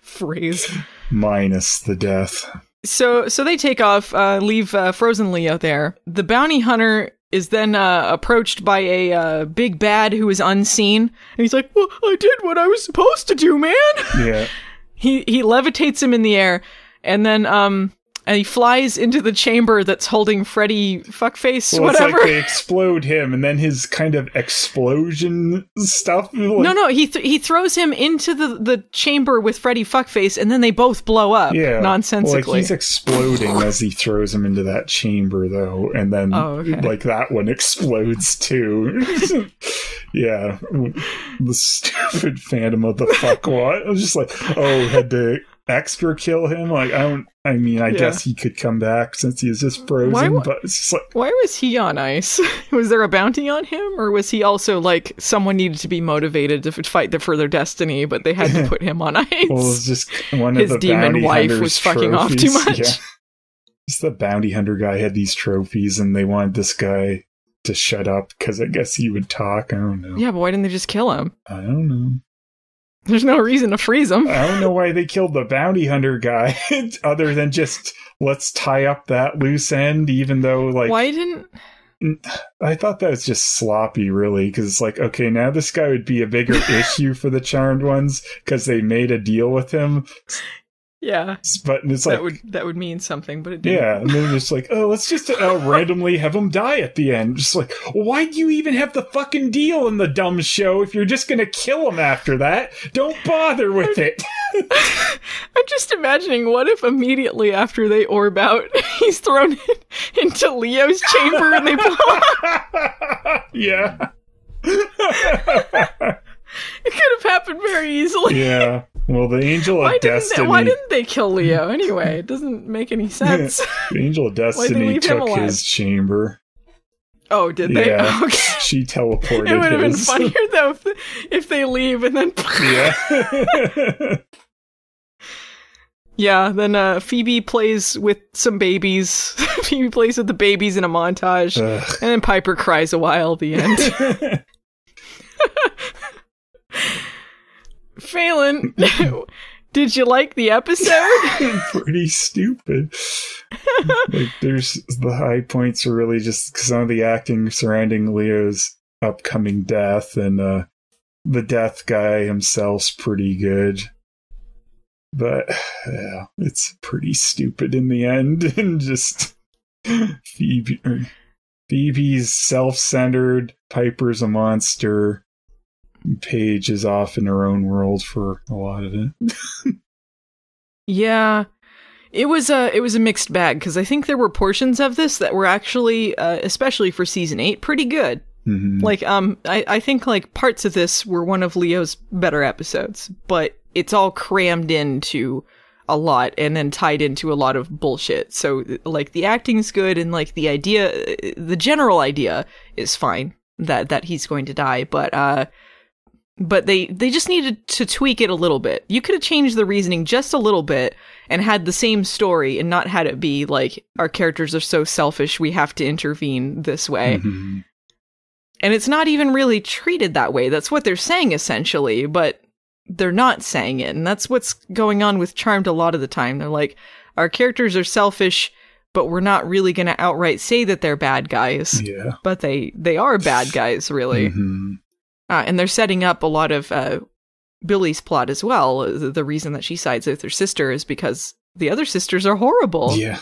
Freeze. Minus the death. So, so they take off, uh, leave uh, frozen Leo there. The bounty hunter is then uh, approached by a uh, big bad who is unseen. And he's like, well, I did what I was supposed to do, man. Yeah. He he levitates him in the air. And then um, and he flies into the chamber that's holding Freddy Fuckface, well, whatever. It's like they explode him. And then his kind of explosion stuff. Like... No, no. He th he throws him into the, the chamber with Freddy Fuckface. And then they both blow up. Yeah. Nonsensically. Well, like, he's exploding as he throws him into that chamber, though. And then, oh, okay. like, that one explodes, too. Yeah. The stupid Phantom of the Fuckwad. I was just like, oh, had to... extra kill him, like I don't I mean I yeah. guess he could come back since he is just frozen, why, but it's just like, why was he on ice? Was there a bounty on him, or was he also like someone needed to be motivated to fight their further destiny but they had to put him on ice? Well, it was just one of his the demon wife was fucking trophies. Off too much. Yeah. Just the bounty hunter guy had these trophies and they wanted this guy to shut up because I guess he would talk. I don't know. Yeah, but why didn't they just kill him? I don't know. There's no reason to freeze him. I don't know why they killed the bounty hunter guy, other than just, let's tie up that loose end, even though, like... Why didn't... I thought that was just sloppy, really, because it's like, okay, now this guy would be a bigger issue for the Charmed ones, because they made a deal with him. Yeah. But it's like... That would, that would mean something, but it didn't. Yeah, and then it's like, oh, let's just uh, randomly have him die at the end. Just like, why do you even have the fucking deal in the dumb show if you're just gonna kill him after that? Don't bother with I'm, it. I'm just imagining, what if immediately after they orb out, he's thrown in, into Leo's chamber and they blow up? Yeah. It could have happened very easily. Yeah. Well, the Angel of Destiny... They, why didn't they kill Leo anyway? It doesn't make any sense. The Angel of Destiny took his chamber. Oh, did they? Yeah, okay. She teleported. It would have been funnier, though, if, if they leave and then... Yeah. Yeah, then uh, Phoebe plays with some babies. Phoebe plays with the babies in a montage. Ugh. And then Piper cries a while at the end. Phelan, Did you like the episode? Pretty stupid. Like, there's the high points are really just some of the acting surrounding Leo's upcoming death, and uh, the death guy himself's pretty good. But yeah, it's pretty stupid in the end, and just Phoebe, Phoebe's self-centered. Piper's a monster. Paige is off in her own world for a lot of it. Yeah, it was a it was a mixed bag, because I think there were portions of this that were actually, uh, especially for season eight, pretty good. Mm-hmm. Like, um, I I think like parts of this were one of Leo's better episodes, but it's all crammed into a lot and then tied into a lot of bullshit. So like the acting's good, and like the idea, the general idea is fine, that that he's going to die, but uh. But they, they just needed to tweak it a little bit. You could have changed the reasoning just a little bit and had the same story and not had it be like, our characters are so selfish, we have to intervene this way. Mm-hmm. And it's not even really treated that way. That's what they're saying, essentially, but they're not saying it. And that's what's going on with Charmed a lot of the time. They're like, our characters are selfish, but we're not really going to outright say that they're bad guys. Yeah. But they, they are bad guys, really. Mm-hmm. Uh, and they're setting up a lot of uh, Billy's plot as well. The, the reason that she sides with her sister is because the other sisters are horrible. Yeah,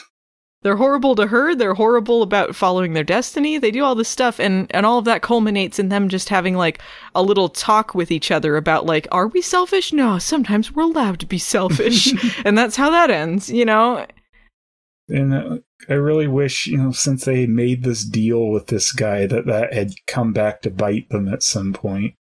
they're horrible to her. They're horrible about following their destiny. They do all this stuff, and and all of that culminates in them just having like a little talk with each other about like, are we selfish? No, sometimes we're allowed to be selfish, and that's how that ends, you know. And uh, I really wish, you know, since they made this deal with this guy, that that had come back to bite them at some point.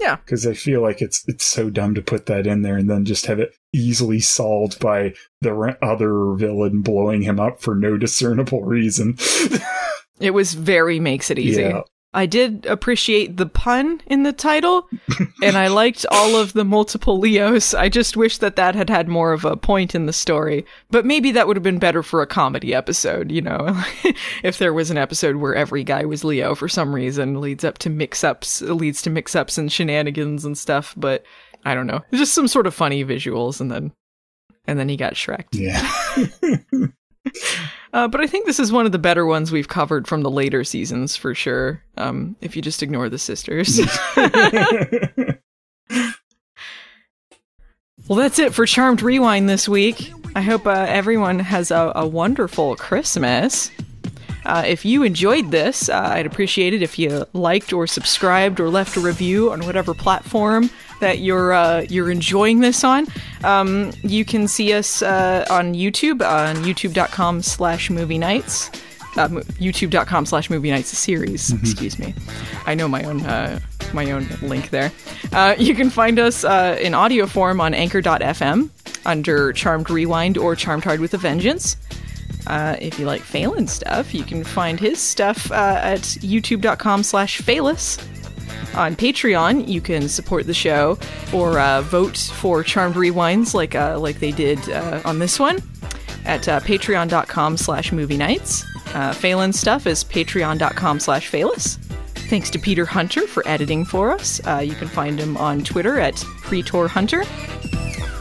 Yeah. Because I feel like it's it's so dumb to put that in there and then just have it easily solved by the other villain blowing him up for no discernible reason. It was very makes it easy. Yeah. I did appreciate the pun in the title, and I liked all of the multiple Leos. I just wish that that had had more of a point in the story, but maybe that would have been better for a comedy episode, you know, if there was an episode where every guy was Leo for some reason, leads up to mix-ups, leads to mix-ups and shenanigans and stuff, but I don't know, just some sort of funny visuals, and then, and then he got Shrek'd. Yeah. Uh, but I think this is one of the better ones we've covered from the later seasons, for sure, um, if you just ignore the sisters. Well, that's it for Charmed Rewind this week. I hope uh, everyone has a, a wonderful Christmas. Uh, if you enjoyed this, uh, I'd appreciate it if you liked or subscribed or left a review on whatever platform that you're uh, you're enjoying this on. Um, you can see us uh, on YouTube, on youtube.com slash movie nights. Uh, youtube.com slash movie nights series, mm-hmm. Excuse me. I know my own uh, my own link there. Uh, you can find us uh, in audio form on anchor dot f m under Charmed Rewind or Charmed Hard with a Vengeance. Uh, if you like Phelan stuff, you can find his stuff uh, at youtube.com slash Phelis. On Patreon, you can support the show or uh, vote for Charmed Rewinds like uh, like they did uh, on this one at uh, patreon.com slash movie nights. Uh, Phelan stuff is patreon.com slash Phelis. Thanks to Peter Hunter for editing for us. Uh, you can find him on Twitter at Pretor Hunter.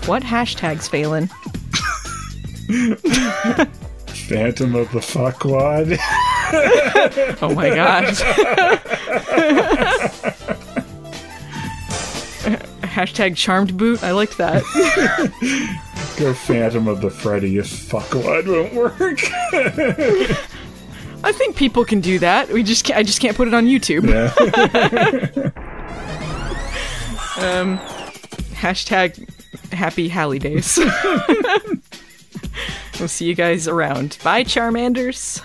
What hashtags, Phelan? Phantom of the Fuckwad. Oh my gosh. Hashtag Charmed Boot. I like that. Go Phantom of the Freddy if Fuckwad won't work. I think people can do that. We just can't, I just can't put it on YouTube. Yeah. um, hashtag Happy Hallie Days. We'll see you guys around. Bye, Charmanders.